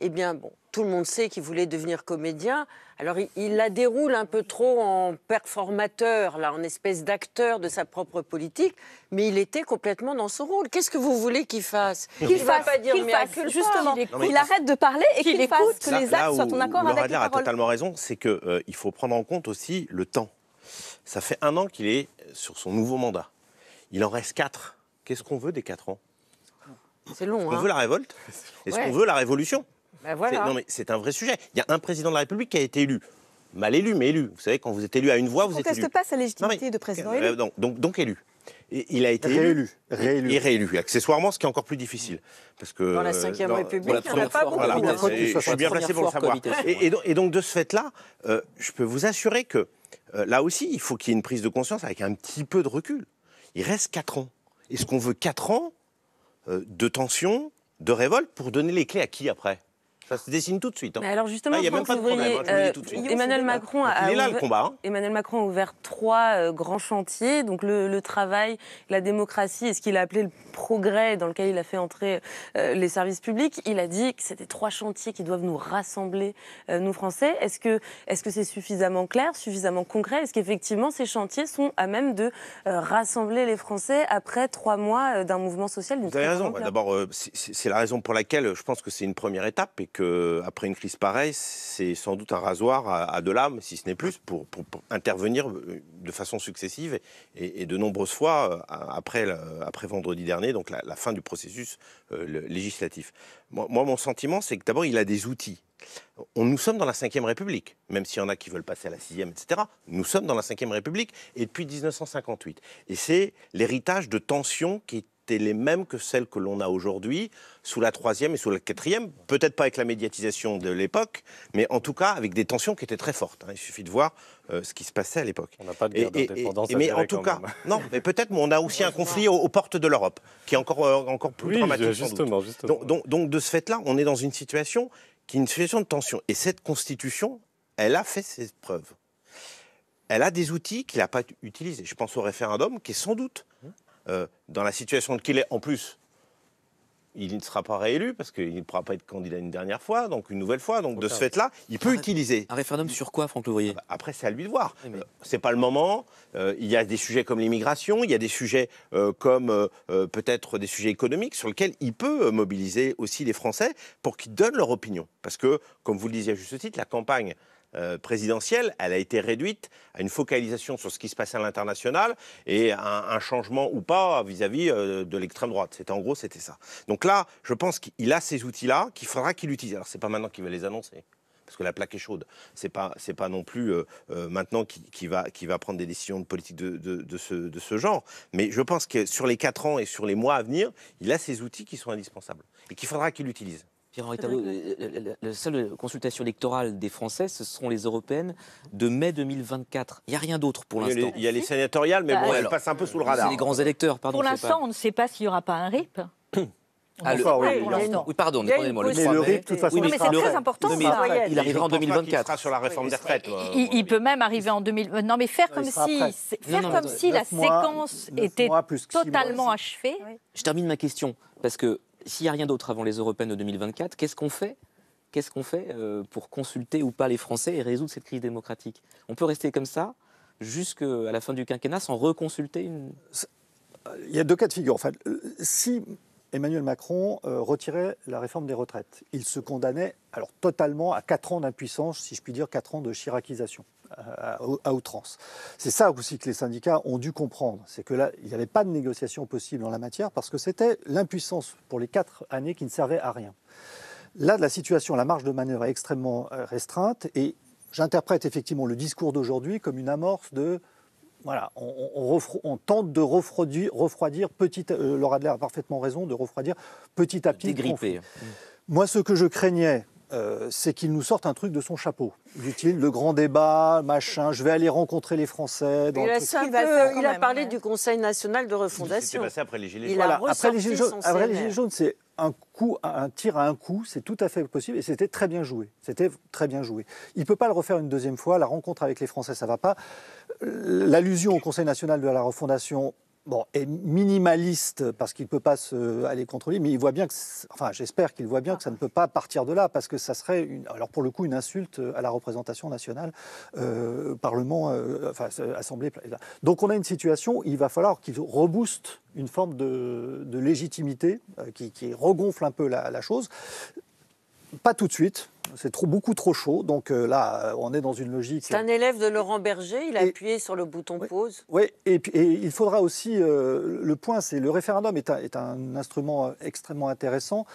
eh bien, bon, tout le monde sait qu'il voulait devenir comédien. Alors, il la déroule un peu trop en performateur, là, en espèce d'acteur de sa propre politique, mais il était complètement dans son rôle. Qu'est-ce que vous voulez qu'il fasse? Qu'il ne va pas dire miracle, justement. Qu'il arrête de parler et qu'il fasse que les actes soient en accord avec les paroles. Laure Adler a totalement raison, c'est qu'il faut prendre en compte aussi le temps. Ça fait 1 an qu'il est sur son nouveau mandat. Il en reste 4. Qu'est-ce qu'on veut des 4 ans? C'est long. Est-ce qu'on veut la révolte? Est-ce qu'on veut la révolution? Ben voilà. Non mais c'est un vrai sujet. Il y a un président de la République qui a été élu. Mal élu, mais élu. Vous savez, quand vous êtes élu à une voix, vous êtes élu. On ne conteste pas sa légitimité de président élu. Donc élu. Et il a été réélu. Et réélu, accessoirement, ce qui est encore plus difficile. Parce que, dans la 5e République, il n'y en a pas beaucoup. Voilà. Je suis bien placé pour le savoir. Et donc, de ce fait-là, je peux vous assurer que, là aussi, il faut qu'il y ait une prise de conscience avec un petit peu de recul. Il reste 4 ans. Est-ce qu'on veut 4 ans de tension, de révolte, pour donner les clés à qui après? Ça se dessine tout de suite. Hein. Mais alors justement, il n'y a même pas de problème. Emmanuel Macron a ouvert 3 grands chantiers. Donc le travail, la démocratie et ce qu'il a appelé le progrès dans lequel il a fait entrer les services publics. Il a dit que c'était 3 chantiers qui doivent nous rassembler, nous Français. Est-ce que c'est suffisamment clair, suffisamment concret? Est-ce qu'effectivement ces chantiers sont à même de rassembler les Français après 3 mois d'un mouvement social? Vous avez raison. D'abord, c'est la raison pour laquelle je pense que c'est une première étape. Et qu'après une crise pareille, c'est sans doute un rasoir à de l'âme, si ce n'est plus, pour intervenir de façon successive et de nombreuses fois après vendredi dernier, donc la fin du processus législatif. Moi, mon sentiment, c'est que d'abord, il a des outils. Nous sommes dans la 5e République, même s'il y en a qui veulent passer à la 6e, etc. Nous sommes dans la 5e République et depuis 1958. Et c'est l'héritage de tensions qui est les mêmes que celles que l'on a aujourd'hui sous la 3e et sous la 4e, peut-être pas avec la médiatisation de l'époque, mais en tout cas avec des tensions qui étaient très fortes. Hein. Il suffit de voir ce qui se passait à l'époque. On n'a pas de guerre d'indépendance. Mais en tout cas, non, mais peut-être, mais on a aussi un conflit aux portes de l'Europe, qui est encore plus dramatique. Justement. Donc de ce fait-là, on est dans une situation qui est une situation de tension. Et cette Constitution, elle a fait ses preuves. Elle a des outils qu'il n'a pas utilisés. Je pense au référendum, qui est sans doute dans la situation qu'il est, en plus, il ne sera pas réélu parce qu'il ne pourra pas être candidat une dernière fois, donc une nouvelle fois. Donc de ce fait-là, il peut utiliser. Un référendum sur quoi, Franck Louvrier? Après, c'est à lui de voir. Oui, mais c'est pas le moment. Il y a des sujets comme l'immigration, il y a des sujets comme peut-être des sujets économiques sur lesquels il peut mobiliser aussi les Français pour qu'ils donnent leur opinion. Parce que, comme vous le disiez à juste titre, la campagne présidentielle, elle a été réduite à une focalisation sur ce qui se passait à l'international et un changement ou pas vis-à-vis de l'extrême droite. C'était ça. Donc là, je pense qu'il a ces outils-là qu'il faudra qu'il utilise. Alors c'est pas maintenant qu'il va les annoncer, parce que la plaque est chaude. C'est pas non plus maintenant qu'il va prendre des décisions de politique de ce genre. Mais je pense que sur les 4 ans et sur les mois à venir, il a ces outils qui sont indispensables et qu'il faudra qu'il utilise. Pierre-Henri Tavoillot, la seule consultation électorale des Français, ce seront les européennes de mai 2024. Il n'y a rien d'autre pour l'instant. Il y a les sénatoriales, mais bon, elles passent un peu sous le radar. C'est les grands électeurs, pardon. Pour l'instant, on ne sait pas s'il n'y aura pas un RIP. Oui, pardon, dépendez-moi. Mais le RIP, de toute façon, mais c'est très important. Il arrivera en 2024. Sur la réforme des retraites. Il peut même arriver en 2024. Non, mais faire comme si la séquence était totalement achevée. Je termine ma question, parce que s'il n'y a rien d'autre avant les européennes de 2024, qu'est-ce qu'on fait pour consulter ou pas les Français et résoudre cette crise démocratique? On peut rester comme ça jusqu'à la fin du quinquennat sans reconsulter une... Il y a 2 cas de figure. Enfin, si Emmanuel Macron retirait la réforme des retraites. Il se condamnait alors totalement à 4 ans d'impuissance, si je puis dire, 4 ans de chiracisation à outrance. C'est ça aussi que les syndicats ont dû comprendre. C'est que là, il n'y avait pas de négociation possible en la matière parce que c'était l'impuissance pour les 4 années qui ne servait à rien. Là, la situation, la marge de manœuvre est extrêmement restreinte et j'interprète effectivement le discours d'aujourd'hui comme une amorce de... Voilà, on tente de refroidir petit, Laure Adler a parfaitement raison, de refroidir petit à petit. Dégripper. Moi, ce que je craignais, c'est qu'il nous sorte un truc de son chapeau. Dit-il, le grand débat, machin, je vais aller rencontrer les Français. Dans il a parlé du Conseil national de refondation. C'est passé après les Gilets jaunes. Après les Gilets jaunes, c'est un tir à un coup, c'est tout à fait possible et c'était très bien joué. Il ne peut pas le refaire une deuxième fois, la rencontre avec les Français, ça ne va pas. L'allusion au Conseil national de la refondation... Bon, et minimaliste, parce qu'il ne peut pas aller contrôler, mais il voit bien que, enfin, j'espère qu'il voit bien que ça ne peut pas partir de là, parce que ça serait, alors pour le coup, une insulte à la représentation nationale, Parlement, enfin, Assemblée. Donc on a une situation, il va falloir qu'il rebooste une forme de légitimité, qui regonfle un peu la chose. Pas tout de suite. C'est beaucoup trop chaud, donc là, on est dans une logique... C'est un élève de Laurent Berger, il a appuyé sur le bouton pause. Oui, et il faudra aussi... le point, c'est le référendum est un instrument extrêmement intéressant,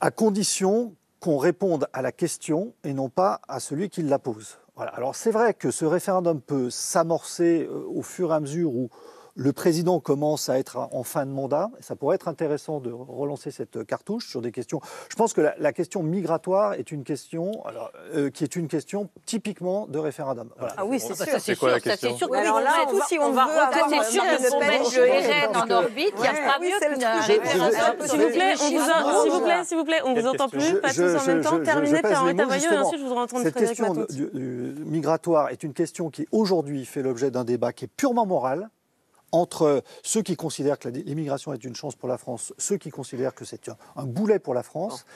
à condition qu'on réponde à la question et non pas à celui qui la pose. Voilà. Alors c'est vrai que ce référendum peut s'amorcer au fur et à mesure où le président commence à être en fin de mandat. Ça pourrait être intéressant de relancer cette cartouche sur des questions. Je pense que la question migratoire est une question, alors, qui est une question typiquement de référendum. Voilà. Ah oui, c'est sûr. C'est quoi la question ? Alors là, c'est sûr que pour mettre le RN en orbite, il n'y a pas mieux qu'une... S'il vous plaît, on ne vous entend plus. Pas tous en même temps. Terminez, Pierre-Henri Tavoillot, et ensuite je voudrais entendre Frédérique Matonti. Cette question migratoire est une question qui aujourd'hui fait l'objet d'un débat qui est purement moral, entre ceux qui considèrent que l'immigration est une chance pour la France, ceux qui considèrent que c'est un boulet pour la France.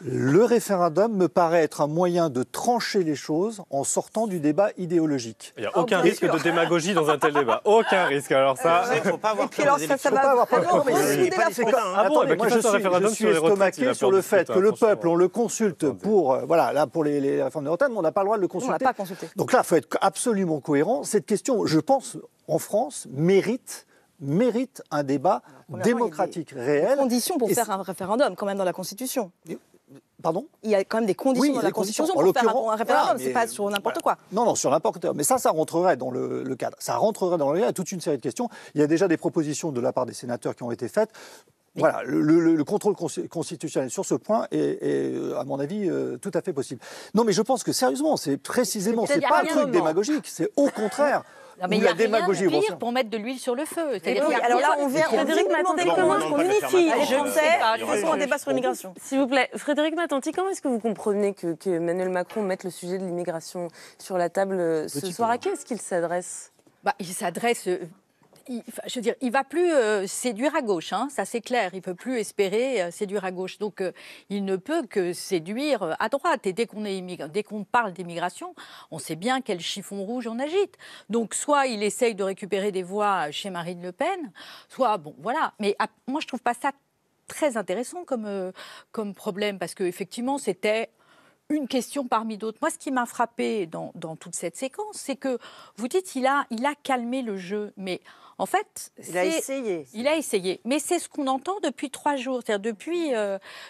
Le référendum me paraît être un moyen de trancher les choses en sortant du débat idéologique. Il n'y a aucun risque de démagogie dans un tel débat. Aucun risque. Alors ça... Il ne faut pas avoir peur des élections. Moi, je suis estomaqué sur le fait que le peuple, on le consulte pour... Voilà, là, pour les réformes de retraite, mais on n'a pas le droit de le consulter. On ne l'a pas consulté. Donc là, il faut être absolument cohérent. Cette question, je pense... en France, mérite un débat démocratique réel. Il y a des conditions pour faire un référendum, quand même, dans la Constitution. Pardon ? Il y a quand même des conditions dans la Constitution pour faire un référendum, c'est pas sur n'importe quoi. Non, non, sur n'importe quoi. Mais ça rentrerait dans le cadre. Ça rentrerait dans le cadre, toute une série de questions. Il y a déjà des propositions de la part des sénateurs qui ont été faites. Voilà, le contrôle constitutionnel sur ce point est à mon avis, tout à fait possible. Non, mais je pense que, sérieusement, c'est précisément... C'est pas un truc démagogique, c'est au contraire... Non, mais il y a démagogie rien de pire pour mettre de l'huile sur le feu. Alors là, on vient. Frédérique Matonti, comment on unifie les Français qui sont en débat sur l'immigration ? S'il vous plaît, Frédérique Matonti, comment est-ce que vous comprenez que Emmanuel Macron mette le sujet de l'immigration sur la table ce soir ? À qui est-ce qu'il s'adresse ? Il s'adresse... je veux dire, il ne va plus séduire à gauche, hein, ça c'est clair. Il ne peut plus espérer séduire à gauche. Donc il ne peut que séduire à droite. Et dès qu'on parle d'immigration, on sait bien quel chiffon rouge on agite. Donc soit il essaye de récupérer des voix chez Marine Le Pen, soit, bon, voilà. Mais moi, je ne trouve pas ça très intéressant comme problème, parce qu'effectivement, c'était... une question parmi d'autres. Moi, ce qui m'a frappé dans toute cette séquence, c'est que vous dites il a calmé le jeu, mais en fait... Il a essayé. Mais c'est ce qu'on entend depuis 3 jours, c'est-à-dire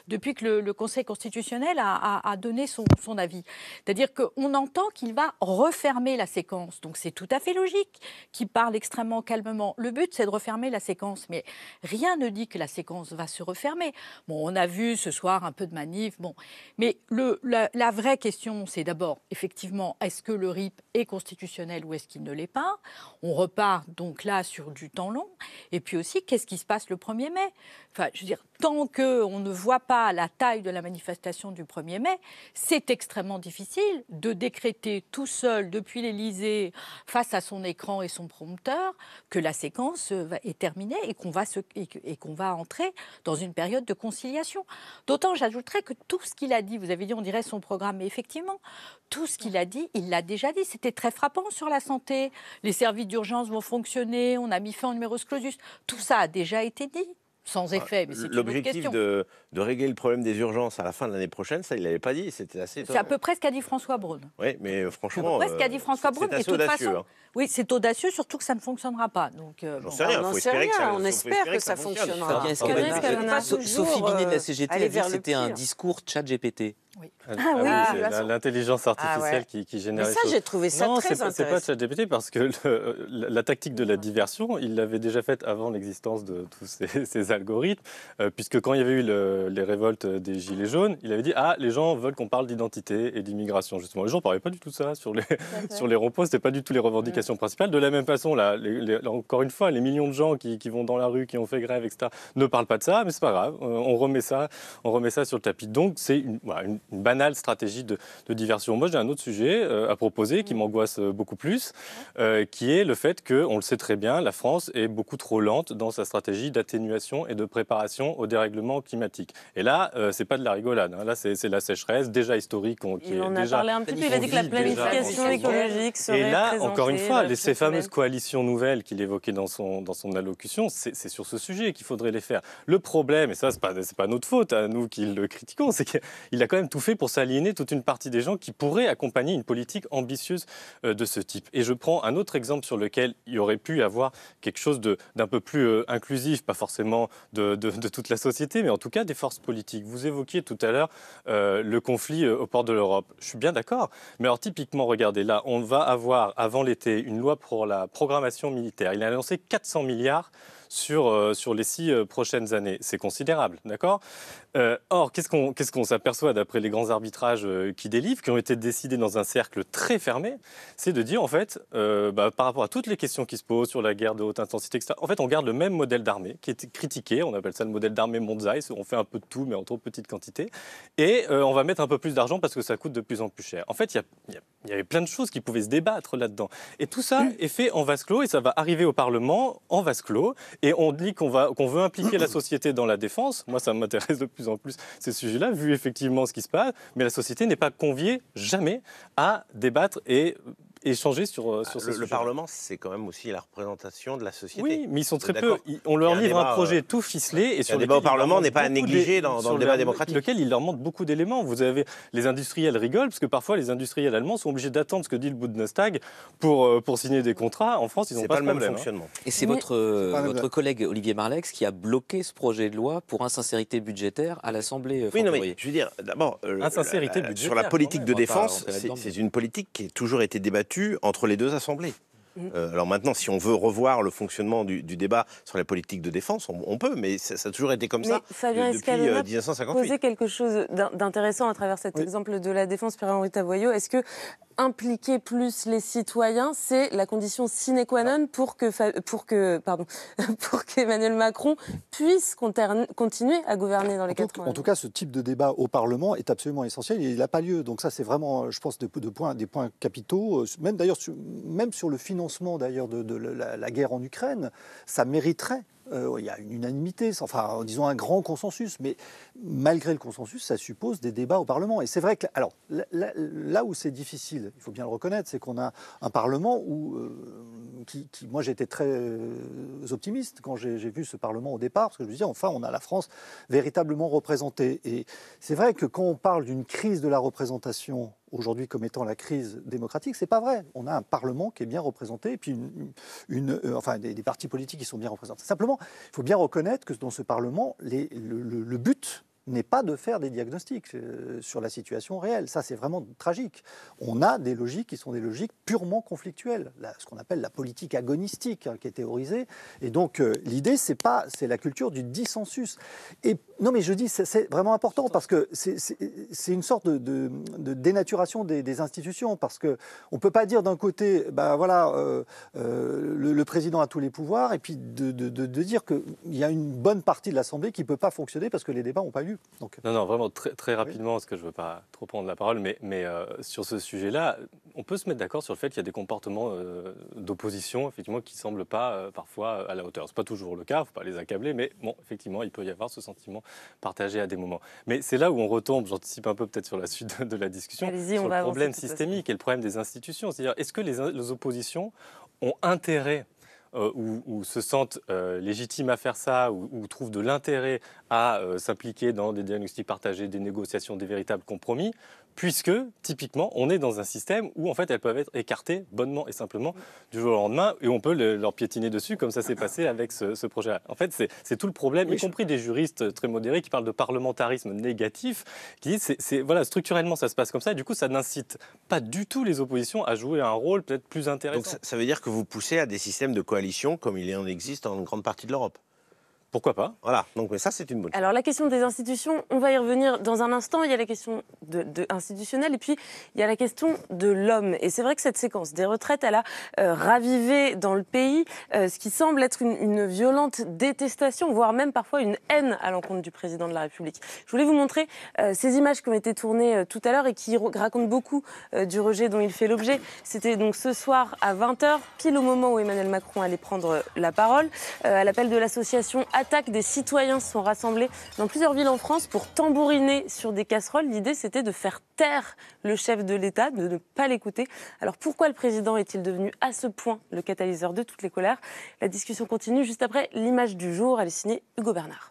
depuis que le Conseil constitutionnel a donné son avis. C'est-à-dire qu'on entend qu'il va refermer la séquence. Donc c'est tout à fait logique qu'il parle extrêmement calmement. Le but, c'est de refermer la séquence, mais rien ne dit que la séquence va se refermer. Bon, on a vu ce soir un peu de manif, bon. Mais la vraie question, c'est d'abord, effectivement, est-ce que le RIP est constitutionnel ou est-ce qu'il ne l'est pas? On repart donc là sur du temps long. Et puis aussi, qu'est-ce qui se passe le 1er mai? Enfin, je veux dire, tant qu'on ne voit pas la taille de la manifestation du 1er mai, c'est extrêmement difficile de décréter tout seul, depuis l'Élysée, face à son écran et son prompteur, que la séquence est terminée et qu'on va entrer dans une période de conciliation. D'autant, j'ajouterais que tout ce qu'il a dit, vous avez dit, on dirait son programme, mais effectivement, tout ce qu'il a dit, il l'a déjà dit. C'était très frappant sur la santé. Les services d'urgence vont fonctionner, on a mis fin au numerus clausus. Tout ça a déjà été dit. sans effet. L'objectif de régler le problème des urgences à la fin de l'année prochaine, ça, il ne l'avait pas dit. C'était assez étonnant. C'est à peu près ce qu'a dit François Braun. Oui, mais franchement, c'est assez audacieux. Hein. Oui, c'est audacieux, surtout que ça ne fonctionnera pas. J'en sais rien, on espère que ça fonctionnera. Sophie Binet de la CGT a dit que c'était un discours ChatGPT. Oui. L'intelligence artificielle qui génère. Mais ça, j'ai trouvé ça très intéressant. Non, c'est pas ChatGPT parce que la tactique de la diversion, il l'avait déjà faite avant l'existence de tous ces algorithmes, puisque quand il y avait eu les révoltes des Gilets jaunes, il avait dit ah, les gens veulent qu'on parle d'identité et d'immigration. Justement, les gens ne parlaient pas du tout ça sur les ronds-points, c'était pas du tout les revendications principales. De la même façon, là, encore une fois, les millions de gens qui vont dans la rue, qui ont fait grève, etc., ne parlent pas de ça, mais c'est pas grave. On remet ça sur le tapis. Donc, c'est une banale stratégie de diversion. Moi, j'ai un autre sujet à proposer qui m'angoisse beaucoup plus, qui est le fait que, on le sait très bien, la France est beaucoup trop lente dans sa stratégie d'atténuation et de préparation au dérèglement climatique. Et là, c'est pas de la rigolade. Hein. Là, c'est la sécheresse déjà historique. Il en a parlé un petit peu. Il a dit que la planification écologique serait présentée. Et là, encore une fois, ces fameuses coalitions nouvelles qu'il évoquait dans son allocution, c'est sur ce sujet qu'il faudrait les faire. Le problème, et ça, c'est pas notre faute à nous qui le critiquons, c'est qu'il a quand même tout fait pour s'aliéner toute une partie des gens qui pourraient accompagner une politique ambitieuse de ce type. Et je prends un autre exemple sur lequel il aurait pu avoir quelque chose d'un peu plus inclusif, pas forcément de toute la société, mais en tout cas des forces politiques. Vous évoquiez tout à l'heure le conflit au port de l'Europe. Je suis bien d'accord, mais alors typiquement, regardez, là, on va avoir avant l'été une loi pour la programmation militaire. Il a annoncé 400 milliards sur les 6 prochaines années. C'est considérable, d'accord ? Or, qu'est-ce qu'on s'aperçoit d'après les grands arbitrages qui délivrent, qui ont été décidés dans un cercle très fermé, c'est de dire, en fait, par rapport à toutes les questions qui se posent sur la guerre de haute intensité, etc., en fait, on garde le même modèle d'armée qui est critiqué, on appelle ça le modèle d'armée Monzaï, on fait un peu de tout, mais en trop petite quantité, et on va mettre un peu plus d'argent parce que ça coûte de plus en plus cher. En fait, il y avait plein de choses qui pouvaient se débattre là-dedans. Et tout ça est fait en vase clos, et ça va arriver au Parlement en vase clos, et on dit qu'on veut impliquer la société dans la défense. Moi, ça m'intéresse de plus en plus ces sujets-là, vu effectivement ce qui se passe. Mais la société n'est pas conviée jamais à débattre et échanger sur ce sujet. Le Parlement, c'est quand même aussi la représentation de la société. Oui, mais ils sont très peu. On leur livre un projet tout ficelé. Et sur le débat au Parlement n'est pas à négliger dans le débat démocratique. Lequel il leur manque beaucoup d'éléments. Vous avez les industriels rigolent, parce que parfois les industriels allemands sont obligés d'attendre ce que dit le Bundestag pour signer des contrats. En France, ils n'ont pas le même fonctionnement. Et c'est votre collègue Olivier Marleix qui a bloqué ce projet de loi pour insincérité budgétaire à l'Assemblée. Oui, non, mais je veux dire, d'abord, sur la politique de défense, c'est une politique qui a toujours été débattue entre les deux assemblées. Alors maintenant, si on veut revoir le fonctionnement du débat sur la politique de défense, on peut, mais ça a toujours été comme ça depuis 1958. Poser quelque chose d'intéressant à travers cet exemple de la défense, Pierre-Henri Tavoillot, est-ce que impliquer plus les citoyens, c'est la condition sine qua non pour qu'Emmanuel Macron puisse continuer à gouverner dans les 4 ans. En tout cas, ce type de débat au Parlement est absolument essentiel et il n'a pas lieu. Donc ça, c'est vraiment, je pense, des points capitaux, même d'ailleurs sur le financement d'ailleurs de la guerre en Ukraine, ça mériterait. Il y a une unanimité, enfin disons un grand consensus, mais malgré le consensus, ça suppose des débats au Parlement. Et c'est vrai que, alors, là où c'est difficile, il faut bien le reconnaître, c'est qu'on a un Parlement où, moi j'étais très optimiste quand j'ai vu ce Parlement au départ, parce que je me disais, enfin on a la France véritablement représentée. Et c'est vrai que quand on parle d'une crise de la représentation aujourd'hui comme étant la crise démocratique, c'est pas vrai. On a un Parlement qui est bien représenté, et puis des partis politiques qui sont bien représentés. Simplement, il faut bien reconnaître que dans ce Parlement, le but n'est pas de faire des diagnostics sur la situation réelle. Ça, c'est vraiment tragique. On a des logiques qui sont des logiques purement conflictuelles, ce qu'on appelle la politique agonistique, hein, qui est théorisée. Et donc, l'idée, c'est la culture du dissensus. Et non, mais je dis, c'est vraiment important parce que c'est une sorte de dénaturation des institutions, parce que on peut pas dire d'un côté, le président a tous les pouvoirs, et puis de dire qu'il y a une bonne partie de l'Assemblée qui peut pas fonctionner parce que les débats n'ont pas lieu. Donc. Non, vraiment très, très rapidement, parce que je ne veux pas trop prendre la parole, mais sur ce sujet-là, on peut se mettre d'accord sur le fait qu'il y a des comportements d'opposition, effectivement, qui ne semblent pas parfois à la hauteur. Ce n'est pas toujours le cas, il ne faut pas les accabler, mais bon, effectivement, il peut y avoir ce sentiment partagé à des moments. Mais c'est là où on retombe, j'anticipe un peu peut-être sur la suite de la discussion, sur le problème systémique et le problème des institutions. C'est-à-dire, est-ce que les oppositions ont intérêt ou se sentent légitimes à faire ça, ou trouvent de l'intérêt à s'impliquer dans des diagnostics partagés, des négociations, des véritables compromis, puisque, typiquement, on est dans un système où, en fait, elles peuvent être écartées bonnement et simplement du jour au lendemain, et on peut leur piétiner dessus, comme ça s'est passé avec ce projet-là. En fait, c'est tout le problème, oui, y compris des juristes très modérés qui parlent de parlementarisme négatif, qui disent, voilà, structurellement, ça se passe comme ça, et du coup, ça n'incite pas du tout les oppositions à jouer un rôle peut-être plus intéressant. Donc ça veut dire que vous poussez à des systèmes de coalition comme il en existe en grande partie de l'Europe ? Pourquoi pas ? Voilà, donc ça c'est une bonne chose. Alors la question des institutions, on va y revenir dans un instant. Il y a la question institutionnelle et puis il y a la question de l'homme. Et c'est vrai que cette séquence des retraites, elle a ravivé dans le pays ce qui semble être une violente détestation, voire même parfois une haine à l'encontre du président de la République. Je voulais vous montrer ces images qui ont été tournées tout à l'heure et qui racontent beaucoup du rejet dont il fait l'objet. C'était donc ce soir à 20h, pile au moment où Emmanuel Macron allait prendre la parole, à l'appel de l'association Attaque, des citoyens se sont rassemblés dans plusieurs villes en France pour tambouriner sur des casseroles. L'idée, c'était de faire taire le chef de l'État, de ne pas l'écouter. Alors pourquoi le président est-il devenu à ce point le catalyseur de toutes les colères? La discussion continue juste après l'image du jour. Elle est signée Hugo Bernard.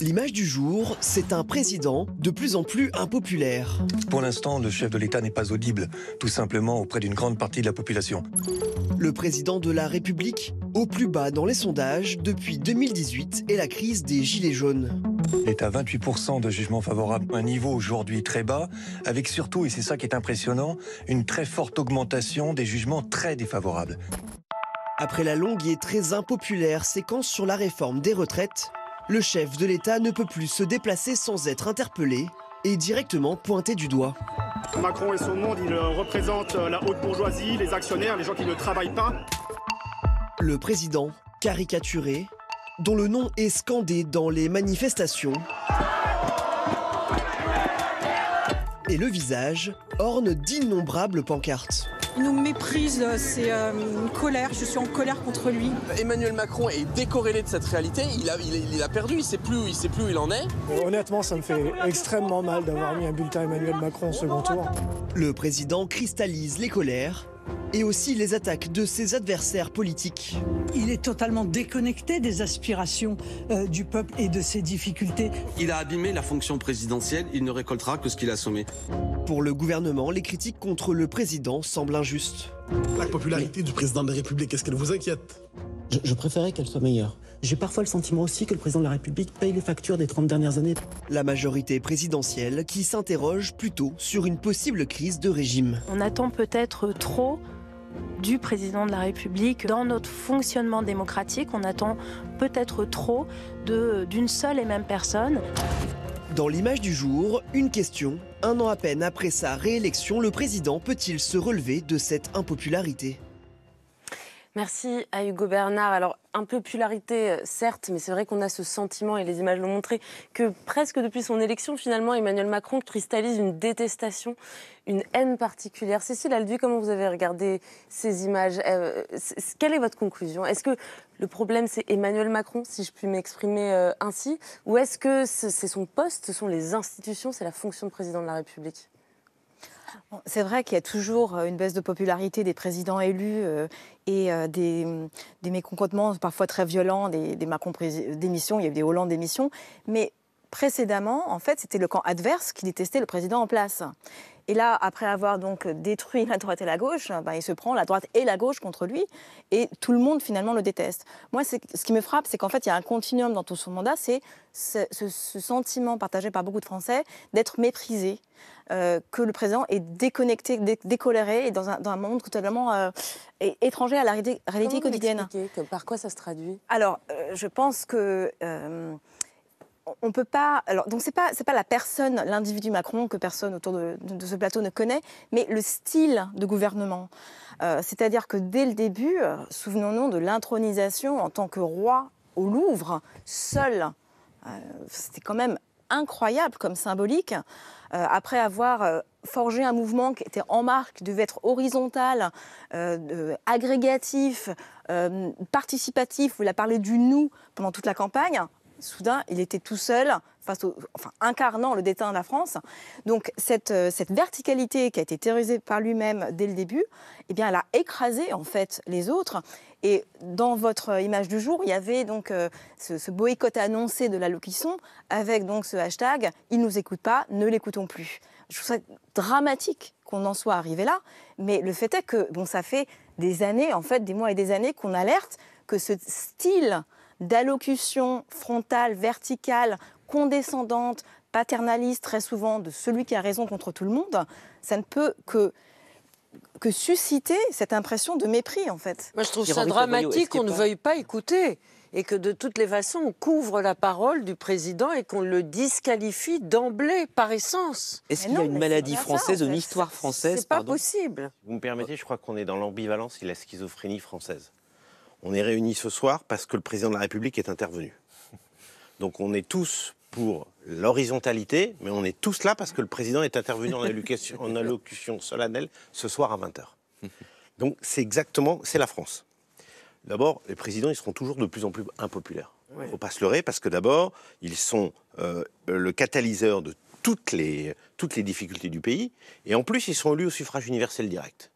L'image du jour, c'est un président de plus en plus impopulaire. Pour l'instant, le chef de l'État n'est pas audible, tout simplement auprès d'une grande partie de la population. Le président de la République, au plus bas dans les sondages depuis 2018 et la crise des Gilets jaunes. Il est à 28% de jugements favorables, un niveau aujourd'hui très bas, avec surtout, et c'est ça qui est impressionnant, une très forte augmentation des jugements très défavorables. Après la longue et très impopulaire séquence sur la réforme des retraites, le chef de l'État ne peut plus se déplacer sans être interpellé et directement pointé du doigt. Macron et son monde, il représente la haute bourgeoisie, les actionnaires, les gens qui ne travaillent pas. Le président caricaturé, dont le nom est scandé dans les manifestations, et le visage orne d'innombrables pancartes. Il nous méprise, c'est une colère, je suis en colère contre lui. Emmanuel Macron est décorrélé de cette réalité, il a perdu, il ne sait plus où il en est. Honnêtement, ça me fait extrêmement mal d'avoir mis un bulletin Emmanuel Macron au second tour. Le président cristallise les colères et aussi les attaques de ses adversaires politiques. Il est totalement déconnecté des aspirations du peuple et de ses difficultés. Il a abîmé la fonction présidentielle, il ne récoltera que ce qu'il a semé. Pour le gouvernement, les critiques contre le président semblent injustes. La popularité du président de la République, est-ce qu'elle vous inquiète? Je préférais qu'elle soit meilleure. J'ai parfois le sentiment aussi que le président de la République paye les factures des 30 dernières années. La majorité présidentielle qui s'interroge plutôt sur une possible crise de régime. On attend peut-être trop du président de la République. Dans notre fonctionnement démocratique, on attend peut-être trop d'une seule et même personne. Dans l'image du jour, une question. Un an à peine après sa réélection, le président peut-il se relever de cette impopularité ? Merci à Hugo Bernard. Alors, impopularité, certes, mais c'est vrai qu'on a ce sentiment, et les images l'ont montré, que presque depuis son élection, finalement, Emmanuel Macron cristallise une détestation, une haine particulière. Cécile Alduy, comment vous avez regardé ces images? Quelle est votre conclusion? Est-ce que le problème, c'est Emmanuel Macron, si je puis m'exprimer ainsi? Ou est-ce que c'est son poste, ce sont les institutions, c'est la fonction de président de la République? C'est vrai qu'il y a toujours une baisse de popularité des présidents élus et des mécontentements parfois très violents, des Macron démissions, il y a eu des Hollande démissions. Mais précédemment, en fait, c'était le camp adverse qui détestait le président en place. Et là, après avoir donc détruit la droite et la gauche, ben, il se prend la droite et la gauche contre lui et tout le monde finalement le déteste. Moi, ce qui me frappe, c'est qu'en fait, il y a un continuum dans tout son mandat, c'est ce sentiment partagé par beaucoup de Français d'être méprisé, que le président est déconnecté, décoléré et dans un monde totalement étranger à la réalité quotidienne. Par quoi ça se traduit? Alors, je pense que... on peut pas. Alors, donc, c'est pas la personne, l'individu Macron, que personne autour de ce plateau ne connaît, mais le style de gouvernement. C'est-à-dire que dès le début, souvenons-nous de l'intronisation en tant que roi au Louvre, seul. C'était quand même incroyable comme symbolique. Après avoir forgé un mouvement qui était en marche, qui devait être horizontal, agrégatif, participatif, vous la parlez du nous pendant toute la campagne. Soudain, il était tout seul incarnant le déteint de la France. Donc cette verticalité qui a été théorisée par lui-même dès le début, eh bien, elle a écrasé en fait les autres. Et dans votre image du jour, il y avait donc ce boycott annoncé de l'allocution avec donc ce hashtag « Il ne nous écoute pas, ne l'écoutons plus ». Je trouve ça dramatique qu'on en soit arrivé là, mais le fait est que bon, ça fait des années, en fait des mois et des années qu'on alerte que ce style d'allocution frontale, verticale, condescendante, paternaliste, très souvent de celui qui a raison contre tout le monde, ça ne peut que susciter cette impression de mépris, en fait. Moi, je trouve ça dramatique qu'on ne veuille pas écouter et que, de toutes les façons, on couvre la parole du président et qu'on le disqualifie d'emblée, par essence. Est-ce qu'il y a une maladie française, une histoire française ? C'est pas possible. Vous me permettez, je crois qu'on est dans l'ambivalence et la schizophrénie française. On est réunis ce soir parce que le président de la République est intervenu. Donc on est tous pour l'horizontalité, mais on est tous là parce que le président est intervenu en allocution solennelle ce soir à 20h. Donc c'est exactement, c'est la France. D'abord, les présidents, ils seront toujours de plus en plus impopulaires. Il ne faut pas se leurrer parce que d'abord, ils sont le catalyseur de toutes les difficultés du pays. Et en plus, ils sont élus au suffrage universel direct.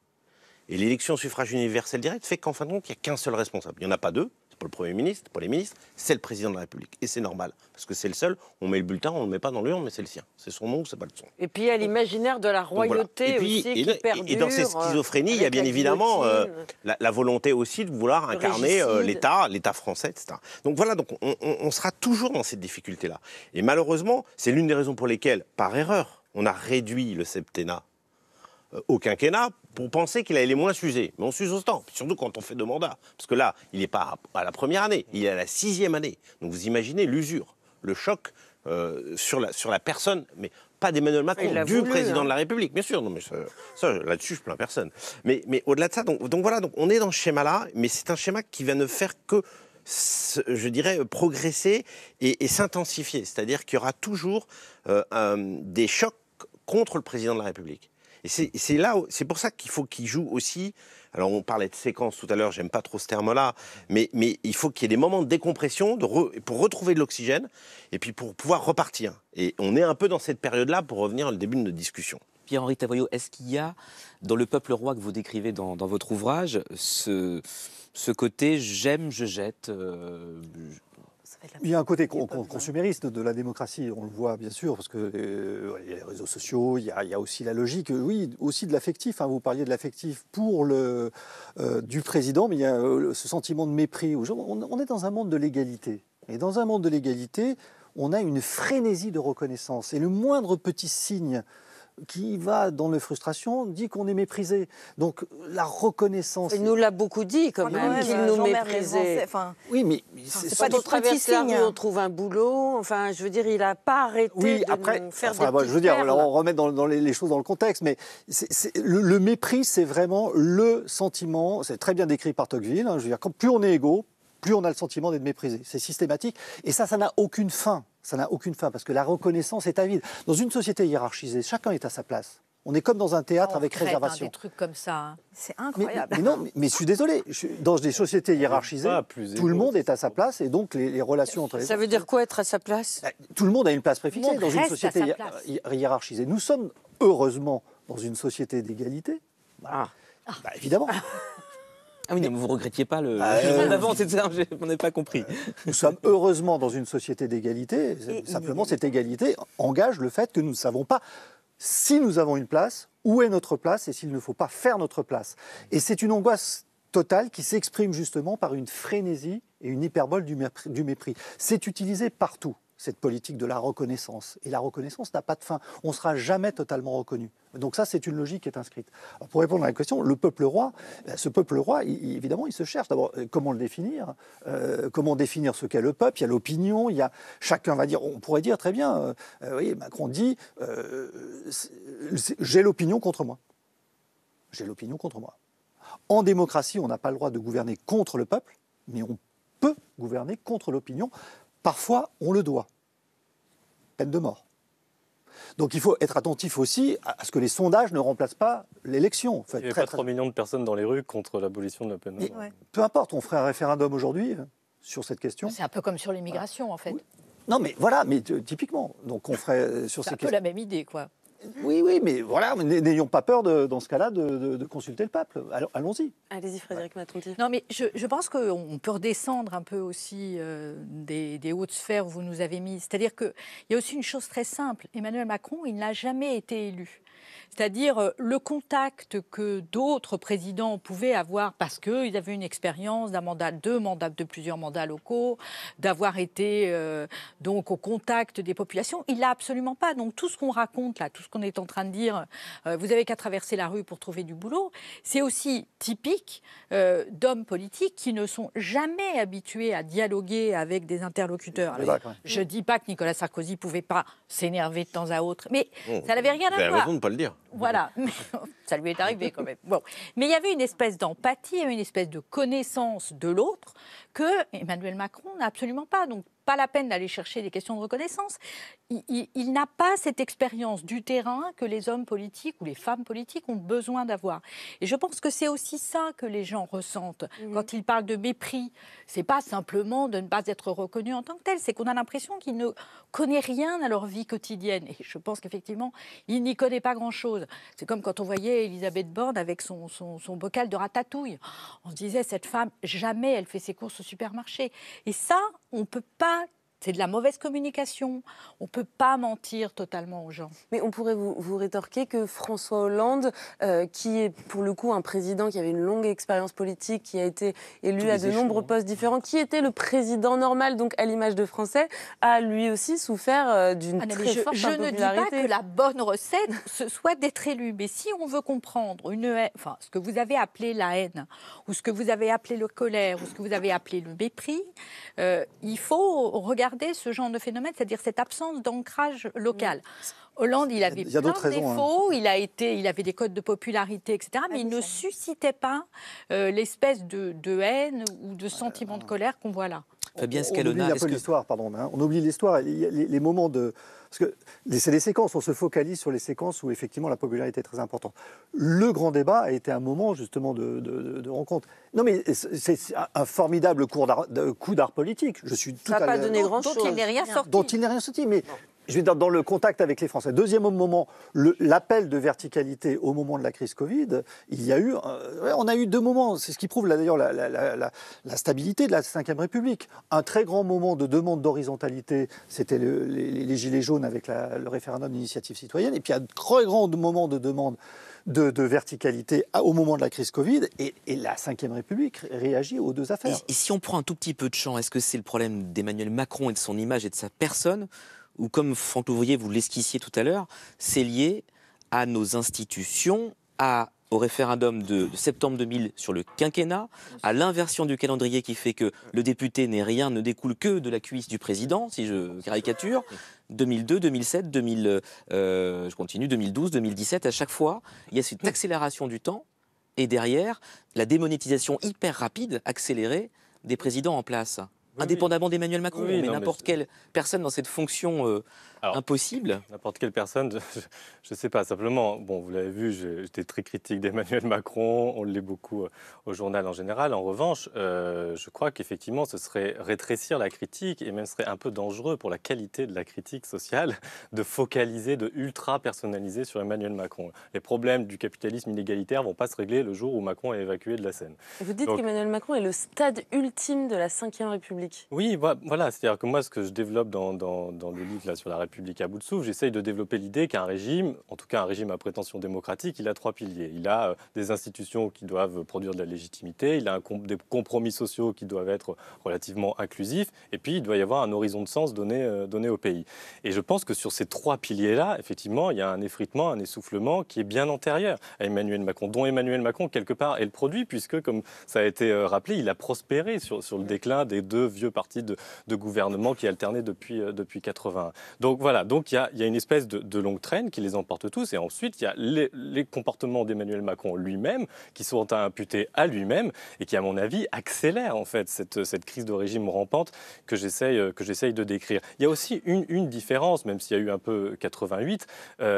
Et l'élection au suffrage universel direct fait qu'en fin de compte, il n'y a qu'un seul responsable. Il n'y en a pas deux. C'est pas le Premier ministre, pas les ministres, c'est le Président de la République. Et c'est normal, parce que c'est le seul. On met le bulletin, on ne le met pas dans l'urne, mais c'est le sien. C'est son nom, c'est pas le son. Et puis il y a l'imaginaire de la royauté qui perdure. Et dans cette schizophrénie, il y a bien évidemment la volonté aussi de vouloir incarner l'État français, etc. Donc voilà, donc on sera toujours dans cette difficulté-là. Et malheureusement, c'est l'une des raisons pour lesquelles, par erreur, on a réduit le septennat au quinquennat pour penser qu'il allait les moins s'user. Mais on s'use autant, surtout quand on fait deux mandats. Parce que là, il n'est pas à la première année, il est à la sixième année. Donc vous imaginez l'usure, le choc sur la personne, mais pas d'Emmanuel Macron, du président de la République, bien sûr. Non, mais ça là-dessus, je plains personne. Mais au-delà de ça, donc voilà, donc on est dans ce schéma-là, mais c'est un schéma qui va ne faire que, je dirais, progresser et s'intensifier. C'est-à-dire qu'il y aura toujours des chocs contre le président de la République. Et c'est pour ça qu'il faut qu'il joue aussi. Alors on parlait de séquence tout à l'heure, j'aime pas trop ce terme-là, mais il faut qu'il y ait des moments de décompression pour retrouver de l'oxygène et puis pour pouvoir repartir. Et on est un peu dans cette période-là pour revenir au début de notre discussion. Pierre-Henri Tavoillot, est-ce qu'il y a dans le peuple roi que vous décrivez dans votre ouvrage ce côté j'aime, je jette Il y a un côté consumériste de la démocratie, on le voit bien sûr, parce qu'il y a les réseaux sociaux, il y a aussi la logique, oui, aussi de l'affectif, hein, vous parliez de l'affectif pour du président, mais il y a ce sentiment de mépris. On est dans un monde de l'égalité, et dans un monde de l'égalité, on a une frénésie de reconnaissance, et le moindre petit signe qui va dans la frustration, dit qu'on est méprisé. Donc la reconnaissance... Il nous l'a beaucoup dit, quand même, qu'il nous méprisait. Enfin, oui, mais... C'est pas d'autres petits signes. On trouve un boulot, enfin, je veux dire, il n'a pas arrêté de faire des je veux dire, on remet dans les choses dans le contexte, mais le mépris, c'est vraiment le sentiment, c'est très bien décrit par Tocqueville, hein, je veux dire, plus on est égaux, plus on a le sentiment d'être méprisé. C'est systématique, et ça n'a aucune fin. Ça n'a aucune fin, parce que la reconnaissance est avide. Dans une société hiérarchisée, chacun est à sa place. On est comme dans un théâtre avec réservation. Des trucs comme ça, hein. C'est incroyable. Mais je suis désolé. Dans des sociétés hiérarchisées, tout le monde est à sa place et donc les relations entre les... Ça veut dire quoi, être à sa place ? Tout le monde a une place préfixée dans une société hiérarchisée. Nous sommes, heureusement, dans une société d'égalité. Ah. Bah, évidemment. Ah oui, non, mais vous ne regrettiez pas le... Avant, c'est ça, on n'a pas compris. Nous sommes heureusement dans une société d'égalité. Simplement, cette égalité engage le fait que nous ne savons pas si nous avons une place, où est notre place et s'il ne faut pas faire notre place. Et c'est une angoisse totale qui s'exprime justement par une frénésie et une hyperbole du mépris. C'est utilisé partout, cette politique de la reconnaissance. Et la reconnaissance n'a pas de fin. On ne sera jamais totalement reconnu. Donc ça, c'est une logique qui est inscrite. Alors, pour répondre à la question, le peuple roi, ce peuple roi, évidemment, il se cherche. D'abord, comment le définir ? Comment définir ce qu'est le peuple ? Il y a l'opinion, il y a... Chacun va dire... On pourrait dire très bien... vous voyez, Macron dit... j'ai l'opinion contre moi. J'ai l'opinion contre moi. En démocratie, on n'a pas le droit de gouverner contre le peuple, mais on peut gouverner contre l'opinion. Parfois, on le doit. Peine de mort. Donc il faut être attentif aussi à ce que les sondages ne remplacent pas l'élection. Il n'y avait pas 3 millions de personnes dans les rues contre l'abolition de la peine de mort. Peu importe, on ferait un référendum aujourd'hui sur cette question. C'est un peu comme sur l'immigration, en fait. Oui. Non, mais voilà, mais typiquement. Donc on ferait sur ces questions. C'est un peu la même idée, quoi. Oui, oui, mais voilà, n'ayons pas peur, dans ce cas-là, de consulter le peuple. Allons-y. Allez-y, Frédérique Matonti. Non, mais je pense qu'on peut redescendre un peu aussi des hautes sphères où vous nous avez mis. C'est-à-dire qu'il y a aussi une chose très simple. Emmanuel Macron, il n'a jamais été élu. C'est-à-dire le contact que d'autres présidents pouvaient avoir parce qu'ils avaient une expérience d'un mandat, de plusieurs mandats locaux, d'avoir été donc au contact des populations, il l'a absolument pas. Donc tout ce qu'on raconte là, tout ce qu'on est en train de dire, vous n'avez qu'à traverser la rue pour trouver du boulot, c'est aussi typique d'hommes politiques qui ne sont jamais habitués à dialoguer avec des interlocuteurs. Alors, je ne dis pas que Nicolas Sarkozy ne pouvait pas s'énerver de temps à autre, mais ça n'avait rien à voir. Pas le dire. Voilà, mais, ça lui est arrivé quand même. Bon. Mais il y avait une espèce d'empathie, une espèce de connaissance de l'autre que Emmanuel Macron n'a absolument pas. Donc, pas la peine d'aller chercher des questions de reconnaissance. Il n'a pas cette expérience du terrain que les hommes politiques ou les femmes politiques ont besoin d'avoir. Et je pense que c'est aussi ça que les gens ressentent. Mmh. Quand ils parlent de mépris, c'est pas simplement de ne pas être reconnu en tant que tel, c'est qu'on a l'impression qu'ils ne connaissent rien à leur vie quotidienne. Et je pense qu'effectivement, ils n'y connaissent pas grand-chose. C'est comme quand on voyait Elisabeth Borne avec son bocal de ratatouille. On se disait, cette femme, jamais elle fait ses courses au supermarché. Et ça, on ne peut pas. C'est de la mauvaise communication. On ne peut pas mentir totalement aux gens. Mais on pourrait vous rétorquer que François Hollande, qui est pour le coup un président qui avait une longue expérience politique, qui a été élu à de nombreux postes différents, qui était le président normal, donc à l'image de Français, a lui aussi souffert d'une très forte impopularité. Je ne dis pas que la bonne recette, ce soit d'être élu. Mais si on veut comprendre une haine, enfin, ce que vous avez appelé la haine, ou ce que vous avez appelé le colère, ou ce que vous avez appelé le mépris, il faut regarder ce genre de phénomène, c'est-à-dire cette absence d'ancrage local. Hollande, il avait plein de défauts, hein. Il avait des codes de popularité, etc., mais il ne suscitait pas l'espèce de haine ou de sentiment de colère qu'on voit là. Fabien Escalona, on oublie l'histoire, pardon. Hein, on oublie l'histoire, les moments de... Parce que c'est des séquences, on se focalise sur les séquences où effectivement la popularité est très importante. Le grand débat a été un moment justement de rencontre. Non mais c'est un formidable coup d'art politique. Je suis tout à fait... Ça n'a pas donné grand-chose. Dont il n'est rien sorti. Mais je vais dans le contact avec les Français. Deuxième moment, l'appel de verticalité au moment de la crise Covid, on a eu deux moments. C'est ce qui prouve d'ailleurs la stabilité de la Ve République. Un très grand moment de demande d'horizontalité, c'était les Gilets jaunes avec le référendum d'initiative citoyenne. Et puis un très grand moment de demande de verticalité au moment de la crise Covid. Et la Ve République réagit aux deux affaires. Et si on prend un tout petit peu de champ, est-ce que c'est le problème d'Emmanuel Macron et de son image et de sa personne ? Ou comme Franck Louvrier, vous l'esquissiez tout à l'heure, c'est lié à nos institutions, au référendum de septembre 2000 sur le quinquennat, à l'inversion du calendrier qui fait que le député n'est rien, ne découle que de la cuisse du président, si je caricature, 2002, 2007, 2012, 2017, à chaque fois, il y a cette accélération du temps, et derrière, la démonétisation hyper rapide, accélérée, des présidents en place. Oui, indépendamment d'Emmanuel Macron, oui, mais n'importe quelle personne dans cette fonction impossible. N'importe quelle personne, je ne sais pas, simplement, bon, vous l'avez vu, j'étais très critique d'Emmanuel Macron, on l'est beaucoup au journal en général. En revanche, je crois qu'effectivement, ce serait rétrécir la critique et même ce serait un peu dangereux pour la qualité de la critique sociale de focaliser, de ultra-personnaliser sur Emmanuel Macron. Les problèmes du capitalisme inégalitaire ne vont pas se régler le jour où Macron est évacué de la scène. Vous dites qu'Emmanuel Macron est le stade ultime de la Ve République. Oui, voilà. C'est-à-dire que moi, ce que je développe dans le livre là, sur la République à bout de souffle, j'essaye de développer l'idée qu'un régime, en tout cas un régime à prétention démocratique, il a trois piliers. Il a des institutions qui doivent produire de la légitimité, il a des compromis sociaux qui doivent être relativement inclusifs, et puis il doit y avoir un horizon de sens donné au pays. Et je pense que sur ces trois piliers-là, effectivement, il y a un effritement, un essoufflement qui est bien antérieur à Emmanuel Macron, dont Emmanuel Macron, quelque part, est le produit, puisque, comme ça a été rappelé, il a prospéré sur le déclin des deux vieux parti de gouvernement qui alternait depuis 1981. Donc voilà, donc il y a une espèce de longue traîne qui les emporte tous, et ensuite il y a les comportements d'Emmanuel Macron lui-même qui sont imputés à lui-même et qui, à mon avis, accélèrent en fait cette crise de régime rampante que j'essaye de décrire. Il y a aussi une différence, même s'il y a eu un peu 88,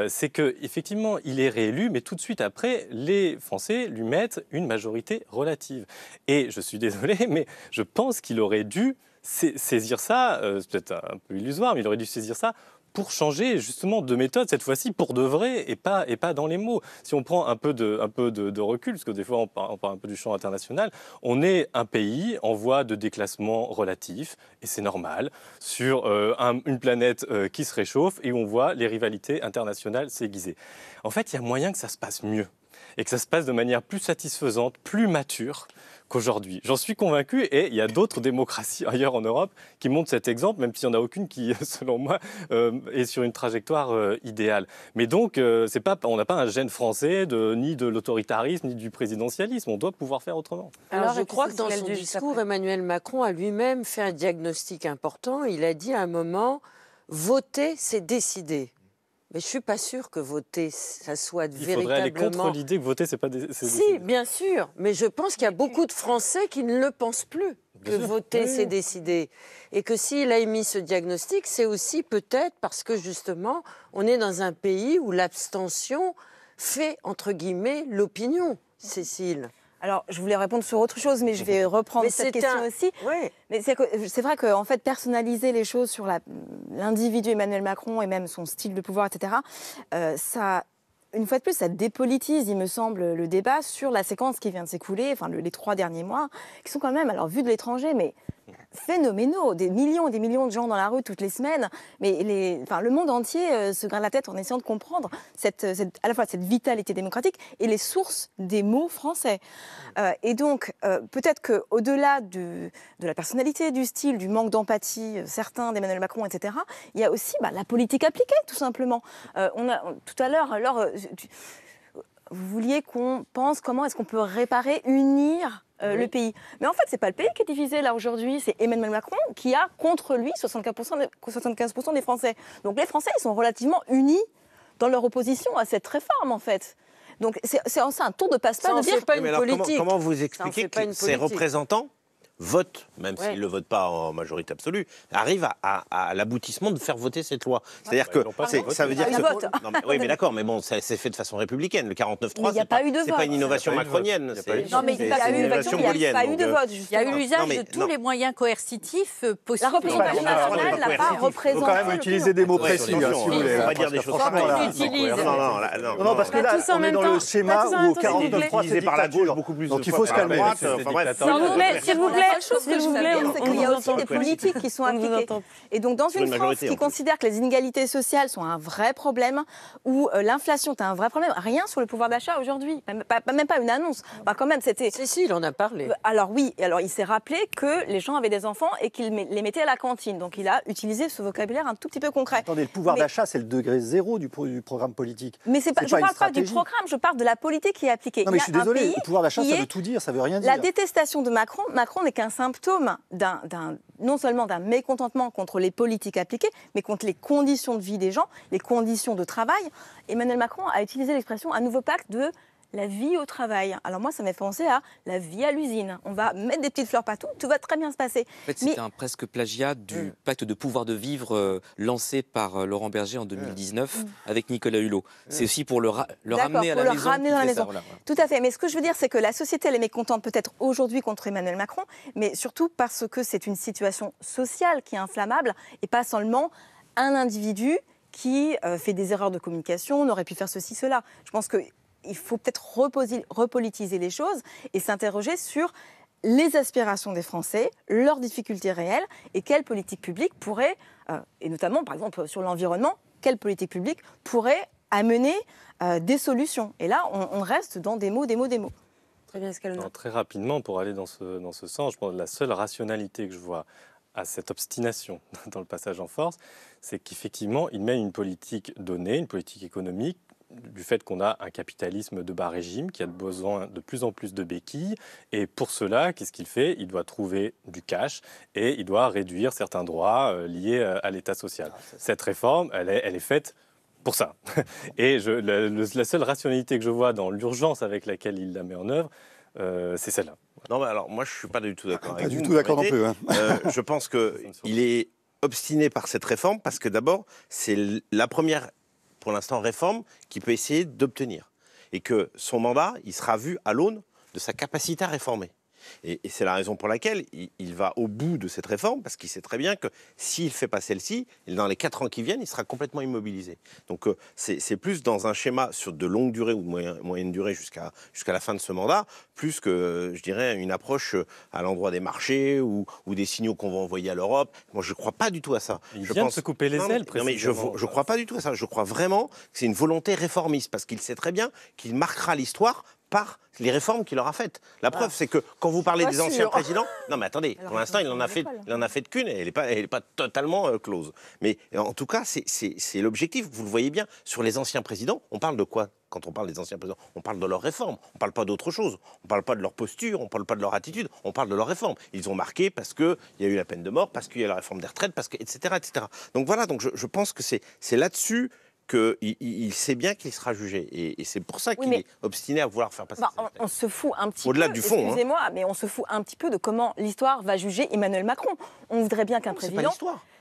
c'est que effectivement il est réélu, mais tout de suite après, les Français lui mettent une majorité relative. Et je suis désolé, mais je pense qu'il aurait dû saisir ça, c'est peut-être un peu illusoire, mais il aurait dû saisir ça pour changer justement de méthode, cette fois-ci pour de vrai et pas dans les mots. Si on prend un peu de recul, parce que des fois on parle un peu du champ international, on est un pays en voie de déclassement relatif, et c'est normal, sur une planète qui se réchauffe et où on voit les rivalités internationales s'aiguiser. En fait, il y a moyen que ça se passe mieux et que ça se passe de manière plus satisfaisante, plus mature qu'aujourd'hui. J'en suis convaincu, et il y a d'autres démocraties ailleurs en Europe qui montrent cet exemple, même s'il n'y en a aucune qui, selon moi, est sur une trajectoire idéale. Mais donc, on n'a pas un gène français ni de l'autoritarisme, ni du présidentialisme. On doit pouvoir faire autrement. Alors, je crois que dans son discours, Emmanuel Macron a lui-même fait un diagnostic important. Il a dit à un moment, voter, c'est décider. Mais je ne suis pas sûre que voter, ça soit véritablement... Il faudrait aller contre l'idée que voter, c'est pas... Si, bien sûr. Mais je pense qu'il y a beaucoup de Français qui ne le pensent plus, que voter, c'est décider. Et que s'il a émis ce diagnostic, c'est aussi peut-être parce que, justement, on est dans un pays où l'abstention fait, entre guillemets, l'opinion, Cécile. Alors, je voulais répondre sur autre chose, mais je vais reprendre cette question aussi. Oui. Mais c'est vrai qu'en fait, personnaliser les choses sur l'individu Emmanuel Macron et même son style de pouvoir, etc., ça... Une fois de plus, ça dépolitise, il me semble, le débat sur la séquence qui vient de s'écouler, enfin les 3 derniers mois, qui sont quand même, alors vus de l'étranger, mais phénoménaux, des millions de gens dans la rue toutes les semaines, mais le monde entier se gratte la tête en essayant de comprendre à la fois cette vitalité démocratique et les sources des mots français. Et donc, peut-être qu'au-delà de la personnalité, du style, du manque d'empathie, certains d'Emmanuel Macron, etc., il y a aussi la politique appliquée, tout simplement. Tout à l'heure, Laure, vous vouliez qu'on pense comment est-ce qu'on peut réparer, unir le pays. Mais en fait, ce n'est pas le pays qui est divisé là aujourd'hui, c'est Emmanuel Macron qui a contre lui 75% des Français. Donc les Français, ils sont relativement unis dans leur opposition à cette réforme, en fait. Donc c'est un tour de passe-passe de dire... C'est pas une politique. Comment vous expliquez que ces représentants votent, même s'ils ne le votent pas en majorité absolue, arrivent à l'aboutissement de faire voter cette loi. C'est-à-dire que ça veut dire que... Non, mais, oui, mais d'accord, mais bon, c'est fait de façon républicaine. Le 49.3, c'est pas une innovation macronienne. Non, mais il n'y a pas eu de vote. Il y a eu l'usage de tous les moyens coercitifs possibles. La représentation nationale n'a pas représenté... Il faut quand même utiliser des mots précis, si vous voulez. On va dire des choses. Non, parce que là, on est dans le schéma où au 49.3, c'est par la gauche beaucoup plus. Donc il faut se calmer. S'il vous plaît. La chose que je voulais, c'est qu'il y a aussi des politiques qui sont appliquées. Et donc, dans une France qui considère que les inégalités sociales sont un vrai problème, où l'inflation est un vrai problème, rien sur le pouvoir d'achat aujourd'hui, même pas une annonce. Bah, quand même, c'était... Cécile en a parlé. Alors oui, alors il s'est rappelé que les gens avaient des enfants et qu'ils les mettaient à la cantine. Donc il a utilisé ce vocabulaire un tout petit peu concret. Attendez, le pouvoir d'achat, c'est le degré zéro du programme politique. Mais c'est pas, je ne parle pas du programme, je parle de la politique qui est appliquée. Non, mais je suis désolé, le pouvoir d'achat, ça veut tout dire, ça veut rien dire. La détestation de Macron n'est qu'un symptôme non seulement d'un mécontentement contre les politiques appliquées, mais contre les conditions de vie des gens, les conditions de travail. Emmanuel Macron a utilisé l'expression « un nouveau pacte de la vie au travail ». Alors moi, ça m'a fait penser à la vie à l'usine. On va mettre des petites fleurs partout, tout va très bien se passer. En fait, c'était un presque plagiat du pacte de pouvoir de vivre lancé par Laurent Berger en 2019 avec Nicolas Hulot. C'est aussi pour le ramener à la maison. Ramener dans la maison. Ça, voilà. Tout à fait. Mais ce que je veux dire, c'est que la société, elle est mécontente peut-être aujourd'hui contre Emmanuel Macron, mais surtout parce que c'est une situation sociale qui est inflammable et pas seulement un individu qui fait des erreurs de communication, on aurait pu faire ceci, cela. Je pense que il faut peut-être repolitiser les choses et s'interroger sur les aspirations des Français, leurs difficultés réelles et quelle politique publique pourrait, et notamment par exemple sur l'environnement, quelle politique publique pourrait amener des solutions. Et là, on reste dans des mots. Très bien, Escalona. Alors, très rapidement, pour aller dans ce sens, je pense que la seule rationalité que je vois à cette obstination dans le passage en force, c'est qu'effectivement, il mène une politique donnée, une politique économique, du fait qu'on a un capitalisme de bas régime qui a besoin de plus en plus de béquilles. Et pour cela, qu'est-ce qu'il fait? Il doit trouver du cash et il doit réduire certains droits liés à l'état social. Cette réforme, elle est faite pour ça. Et la seule rationalité que je vois dans l'urgence avec laquelle il la met en œuvre, c'est celle-là. Non, mais alors moi, je ne suis pas du tout d'accord avec vous. Pas du tout d'accord non plus. Hein. Je pense qu'il est obstiné par cette réforme parce que d'abord, c'est la première... pour l'instant, réforme qu'il peut essayer d'obtenir. Et que son mandat, il sera vu à l'aune de sa capacité à réformer. Et c'est la raison pour laquelle il va au bout de cette réforme, parce qu'il sait très bien que s'il ne fait pas celle-ci, dans les 4 ans qui viennent, il sera complètement immobilisé. Donc c'est plus dans un schéma sur de longue durée ou de moyenne durée jusqu'à la fin de ce mandat, plus que, je dirais, une approche à l'endroit des marchés ou des signaux qu'on va envoyer à l'Europe. Moi, je ne crois pas du tout à ça. Il vient de se couper les ailes, précisément. Non, mais je ne crois pas du tout à ça. Je crois vraiment que c'est une volonté réformiste, parce qu'il sait très bien qu'il marquera l'histoire par les réformes qu'il aura faites. La preuve, c'est que quand vous parlez des anciens présidents... Non, mais attendez, alors, pour l'instant, il en a fait qu'une et elle n'est pas totalement close. Mais en tout cas, c'est l'objectif. Vous le voyez bien, sur les anciens présidents, on parle de quoi quand on parle des anciens présidents? On parle de leurs réformes, on ne parle pas d'autre chose. On ne parle pas de leur posture, on ne parle pas de leur attitude, on parle de leurs réformes. Ils ont marqué parce qu'il y a eu la peine de mort, parce qu'il y a eu la réforme des retraites, parce que, etc., etc. Donc voilà, donc je pense que c'est là-dessus... qu'il sait bien qu'il sera jugé. Et c'est pour ça qu'il est obstiné à vouloir faire passer on se fout un petit peu, au-delà du fond, excusez-moi, mais on se fout un petit peu de comment l'histoire va juger Emmanuel Macron. On voudrait bien qu'un président...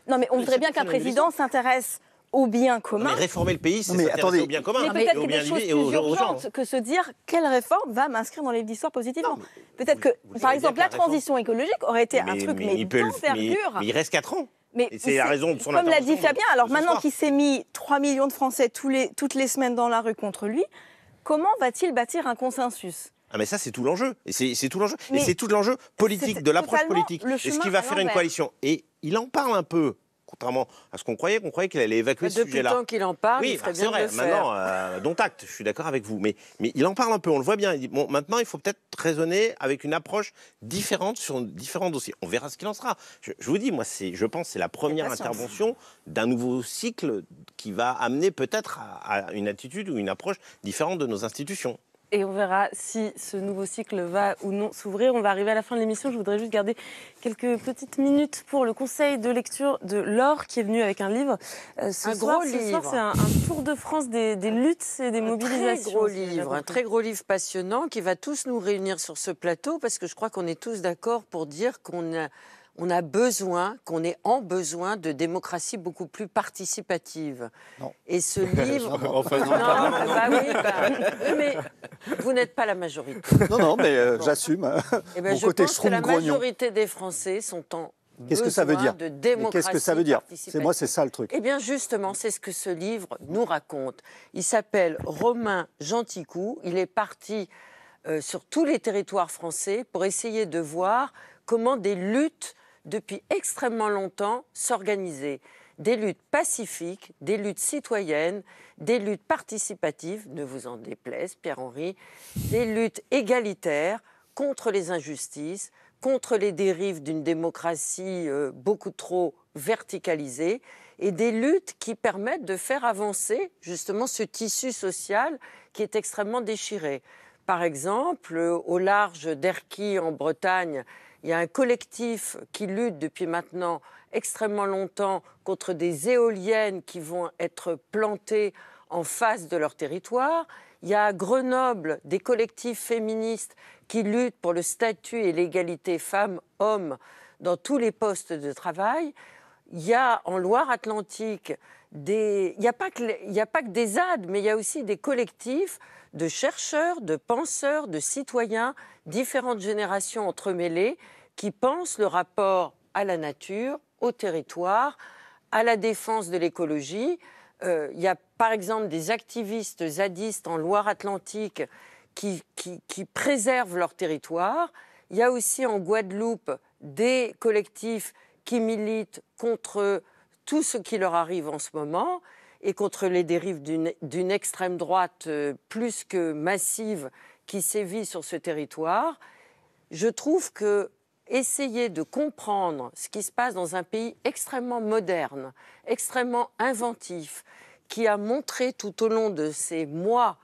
Non, mais on voudrait bien qu'un président s'intéresse au bien commun. Mais réformer le pays, c'est s'intéresser au bien commun. Mais peut-être qu'il y a des choses plus urgentes que se dire quelle réforme va m'inscrire dans les livres d'histoire positivement. Peut-être que, par exemple, la transition écologique aurait été un truc d'envergure. Mais il reste 4 ans. Mais c'est la raison de son intervention. Comme l'a dit Fabien, alors maintenant qu'il s'est mis 3 millions de Français toutes les semaines dans la rue contre lui, comment va-t-il bâtir un consensus ? Ah mais ça c'est tout l'enjeu, et c'est tout l'enjeu, et c'est tout l'enjeu politique, de l'approche politique. Est-ce qu'il va faire une coalition ? Et il en parle un peu. Contrairement à ce qu'on croyait qu'il allait évacuer ce sujet-là. Depuis le temps qu'il en parle, oui, c'est vrai. Maintenant, dont acte, je suis d'accord avec vous. Mais il en parle un peu, on le voit bien. Il dit, bon, maintenant, il faut peut-être raisonner avec une approche différente sur différents dossiers. On verra ce qu'il en sera. Je vous dis, moi, je pense que c'est la première intervention d'un nouveau cycle qui va amener peut-être à une attitude ou une approche différente de nos institutions. Et on verra si ce nouveau cycle va ou non s'ouvrir. On va arriver à la fin de l'émission. Je voudrais juste garder quelques petites minutes pour le conseil de lecture de Laure, qui est venue avec un livre. Ce soir, c'est un tour de France des luttes et des mobilisations. Un très gros livre passionnant qui va tous nous réunir sur ce plateau, parce que je crois qu'on est tous d'accord pour dire qu'on est en besoin de démocratie beaucoup plus participative. Non. Et ce livre... mais vous n'êtes pas la majorité. Non, mais j'assume. Mon côté je trouve grognon. La majorité des Français sont en... Qu'est-ce que ça veut dire ? Qu'est-ce que ça veut dire ? C'est ça le truc. Eh bien justement, c'est ce que ce livre nous raconte. Il s'appelle Romain Jeanticou. Il est parti sur tous les territoires français pour essayer de voir comment des luttes, depuis extrêmement longtemps, s'organisaient. Des luttes pacifiques, des luttes citoyennes, des luttes participatives, ne vous en déplaise, Pierre-Henri, des luttes égalitaires contre les injustices, contre les dérives d'une démocratie beaucoup trop verticalisée, et des luttes qui permettent de faire avancer justement ce tissu social qui est extrêmement déchiré. Par exemple, au large d'Erquy en Bretagne, il y a un collectif qui lutte depuis maintenant extrêmement longtemps contre des éoliennes qui vont être plantées en face de leur territoire. Il y a à Grenoble des collectifs féministes qui luttent pour le statut et l'égalité femmes-hommes dans tous les postes de travail. Il y a en Loire-Atlantique, il n'y a pas que des ZAD, mais il y a aussi des collectifs de chercheurs, de penseurs, de citoyens, différentes générations entremêlées, qui pensent le rapport à la nature, au territoire, à la défense de l'écologie. Il y a par exemple des activistes zadistes en Loire-Atlantique qui préservent leur territoire. Il y a aussi en Guadeloupe des collectifs qui militent contre tout ce qui leur arrive en ce moment et contre les dérives d'une extrême droite plus que massive qui sévit sur ce territoire. Je trouve que essayer de comprendre ce qui se passe dans un pays extrêmement moderne, extrêmement inventif, qui a montré tout au long de ces mois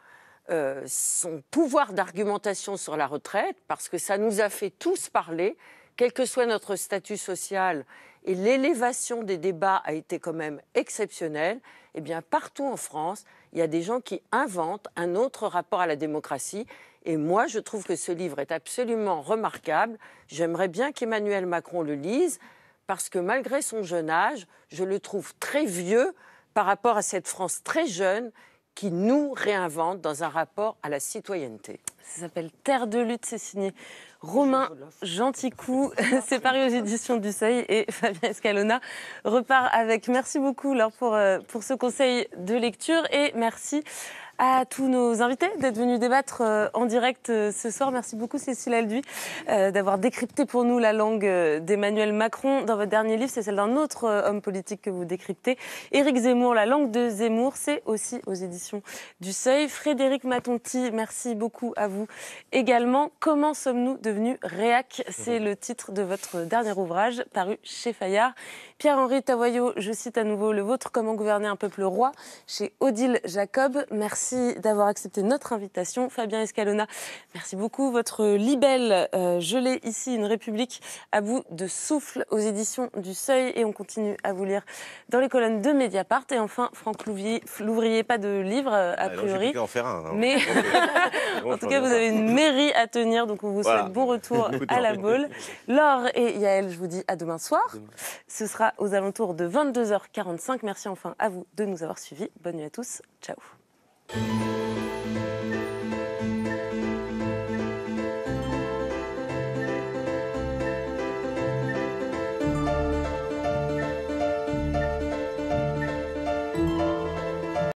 son pouvoir d'argumentation sur la retraite, parce que ça nous a fait tous parler, quel que soit notre statut social, et l'élévation des débats a été quand même exceptionnelle, eh bien partout en France, il y a des gens qui inventent un autre rapport à la démocratie. Et moi, je trouve que ce livre est absolument remarquable. J'aimerais bien qu'Emmanuel Macron le lise, parce que malgré son jeune âge, je le trouve très vieux par rapport à cette France très jeune qui nous réinvente dans un rapport à la citoyenneté. Ça s'appelle « Terre de lutte », c'est signé Romain Jeanticou, c'est paru aux éditions du Seuil, et Fabien Escalona repart avec. Merci beaucoup Laure pour ce conseil de lecture et merci à tous nos invités d'être venus débattre en direct ce soir. Merci beaucoup Cécile Alduy d'avoir décrypté pour nous la langue d'Emmanuel Macron. Dans votre dernier livre, c'est celle d'un autre homme politique que vous décryptez, Éric Zemmour, la langue de Zemmour, c'est aussi aux éditions du Seuil. Frédérique Matonti, merci beaucoup à vous également. Comment sommes-nous devenus réac? C'est le titre de votre dernier ouvrage paru chez Fayard. Pierre-Henri Tavoillot, je cite à nouveau le vôtre, Comment gouverner un peuple roi, chez Odile Jacob. Merci d'avoir accepté notre invitation. Fabien Escalona, merci beaucoup. Votre libelle, Je l'ai ici, une république à bout de souffle, aux éditions du Seuil. Et on continue à vous lire dans les colonnes de Mediapart. Et enfin, Franck Louvrier, pas de livre, a priori. En faire un, hein. Mais en tout cas, vous avez une mairie à tenir. Donc on vous souhaite bon retour à La Baule. Laure et Yaël, je vous dis à demain soir. Ce sera aux alentours de 22h45. Merci enfin à vous de nous avoir suivis. Bonne nuit à tous. Ciao.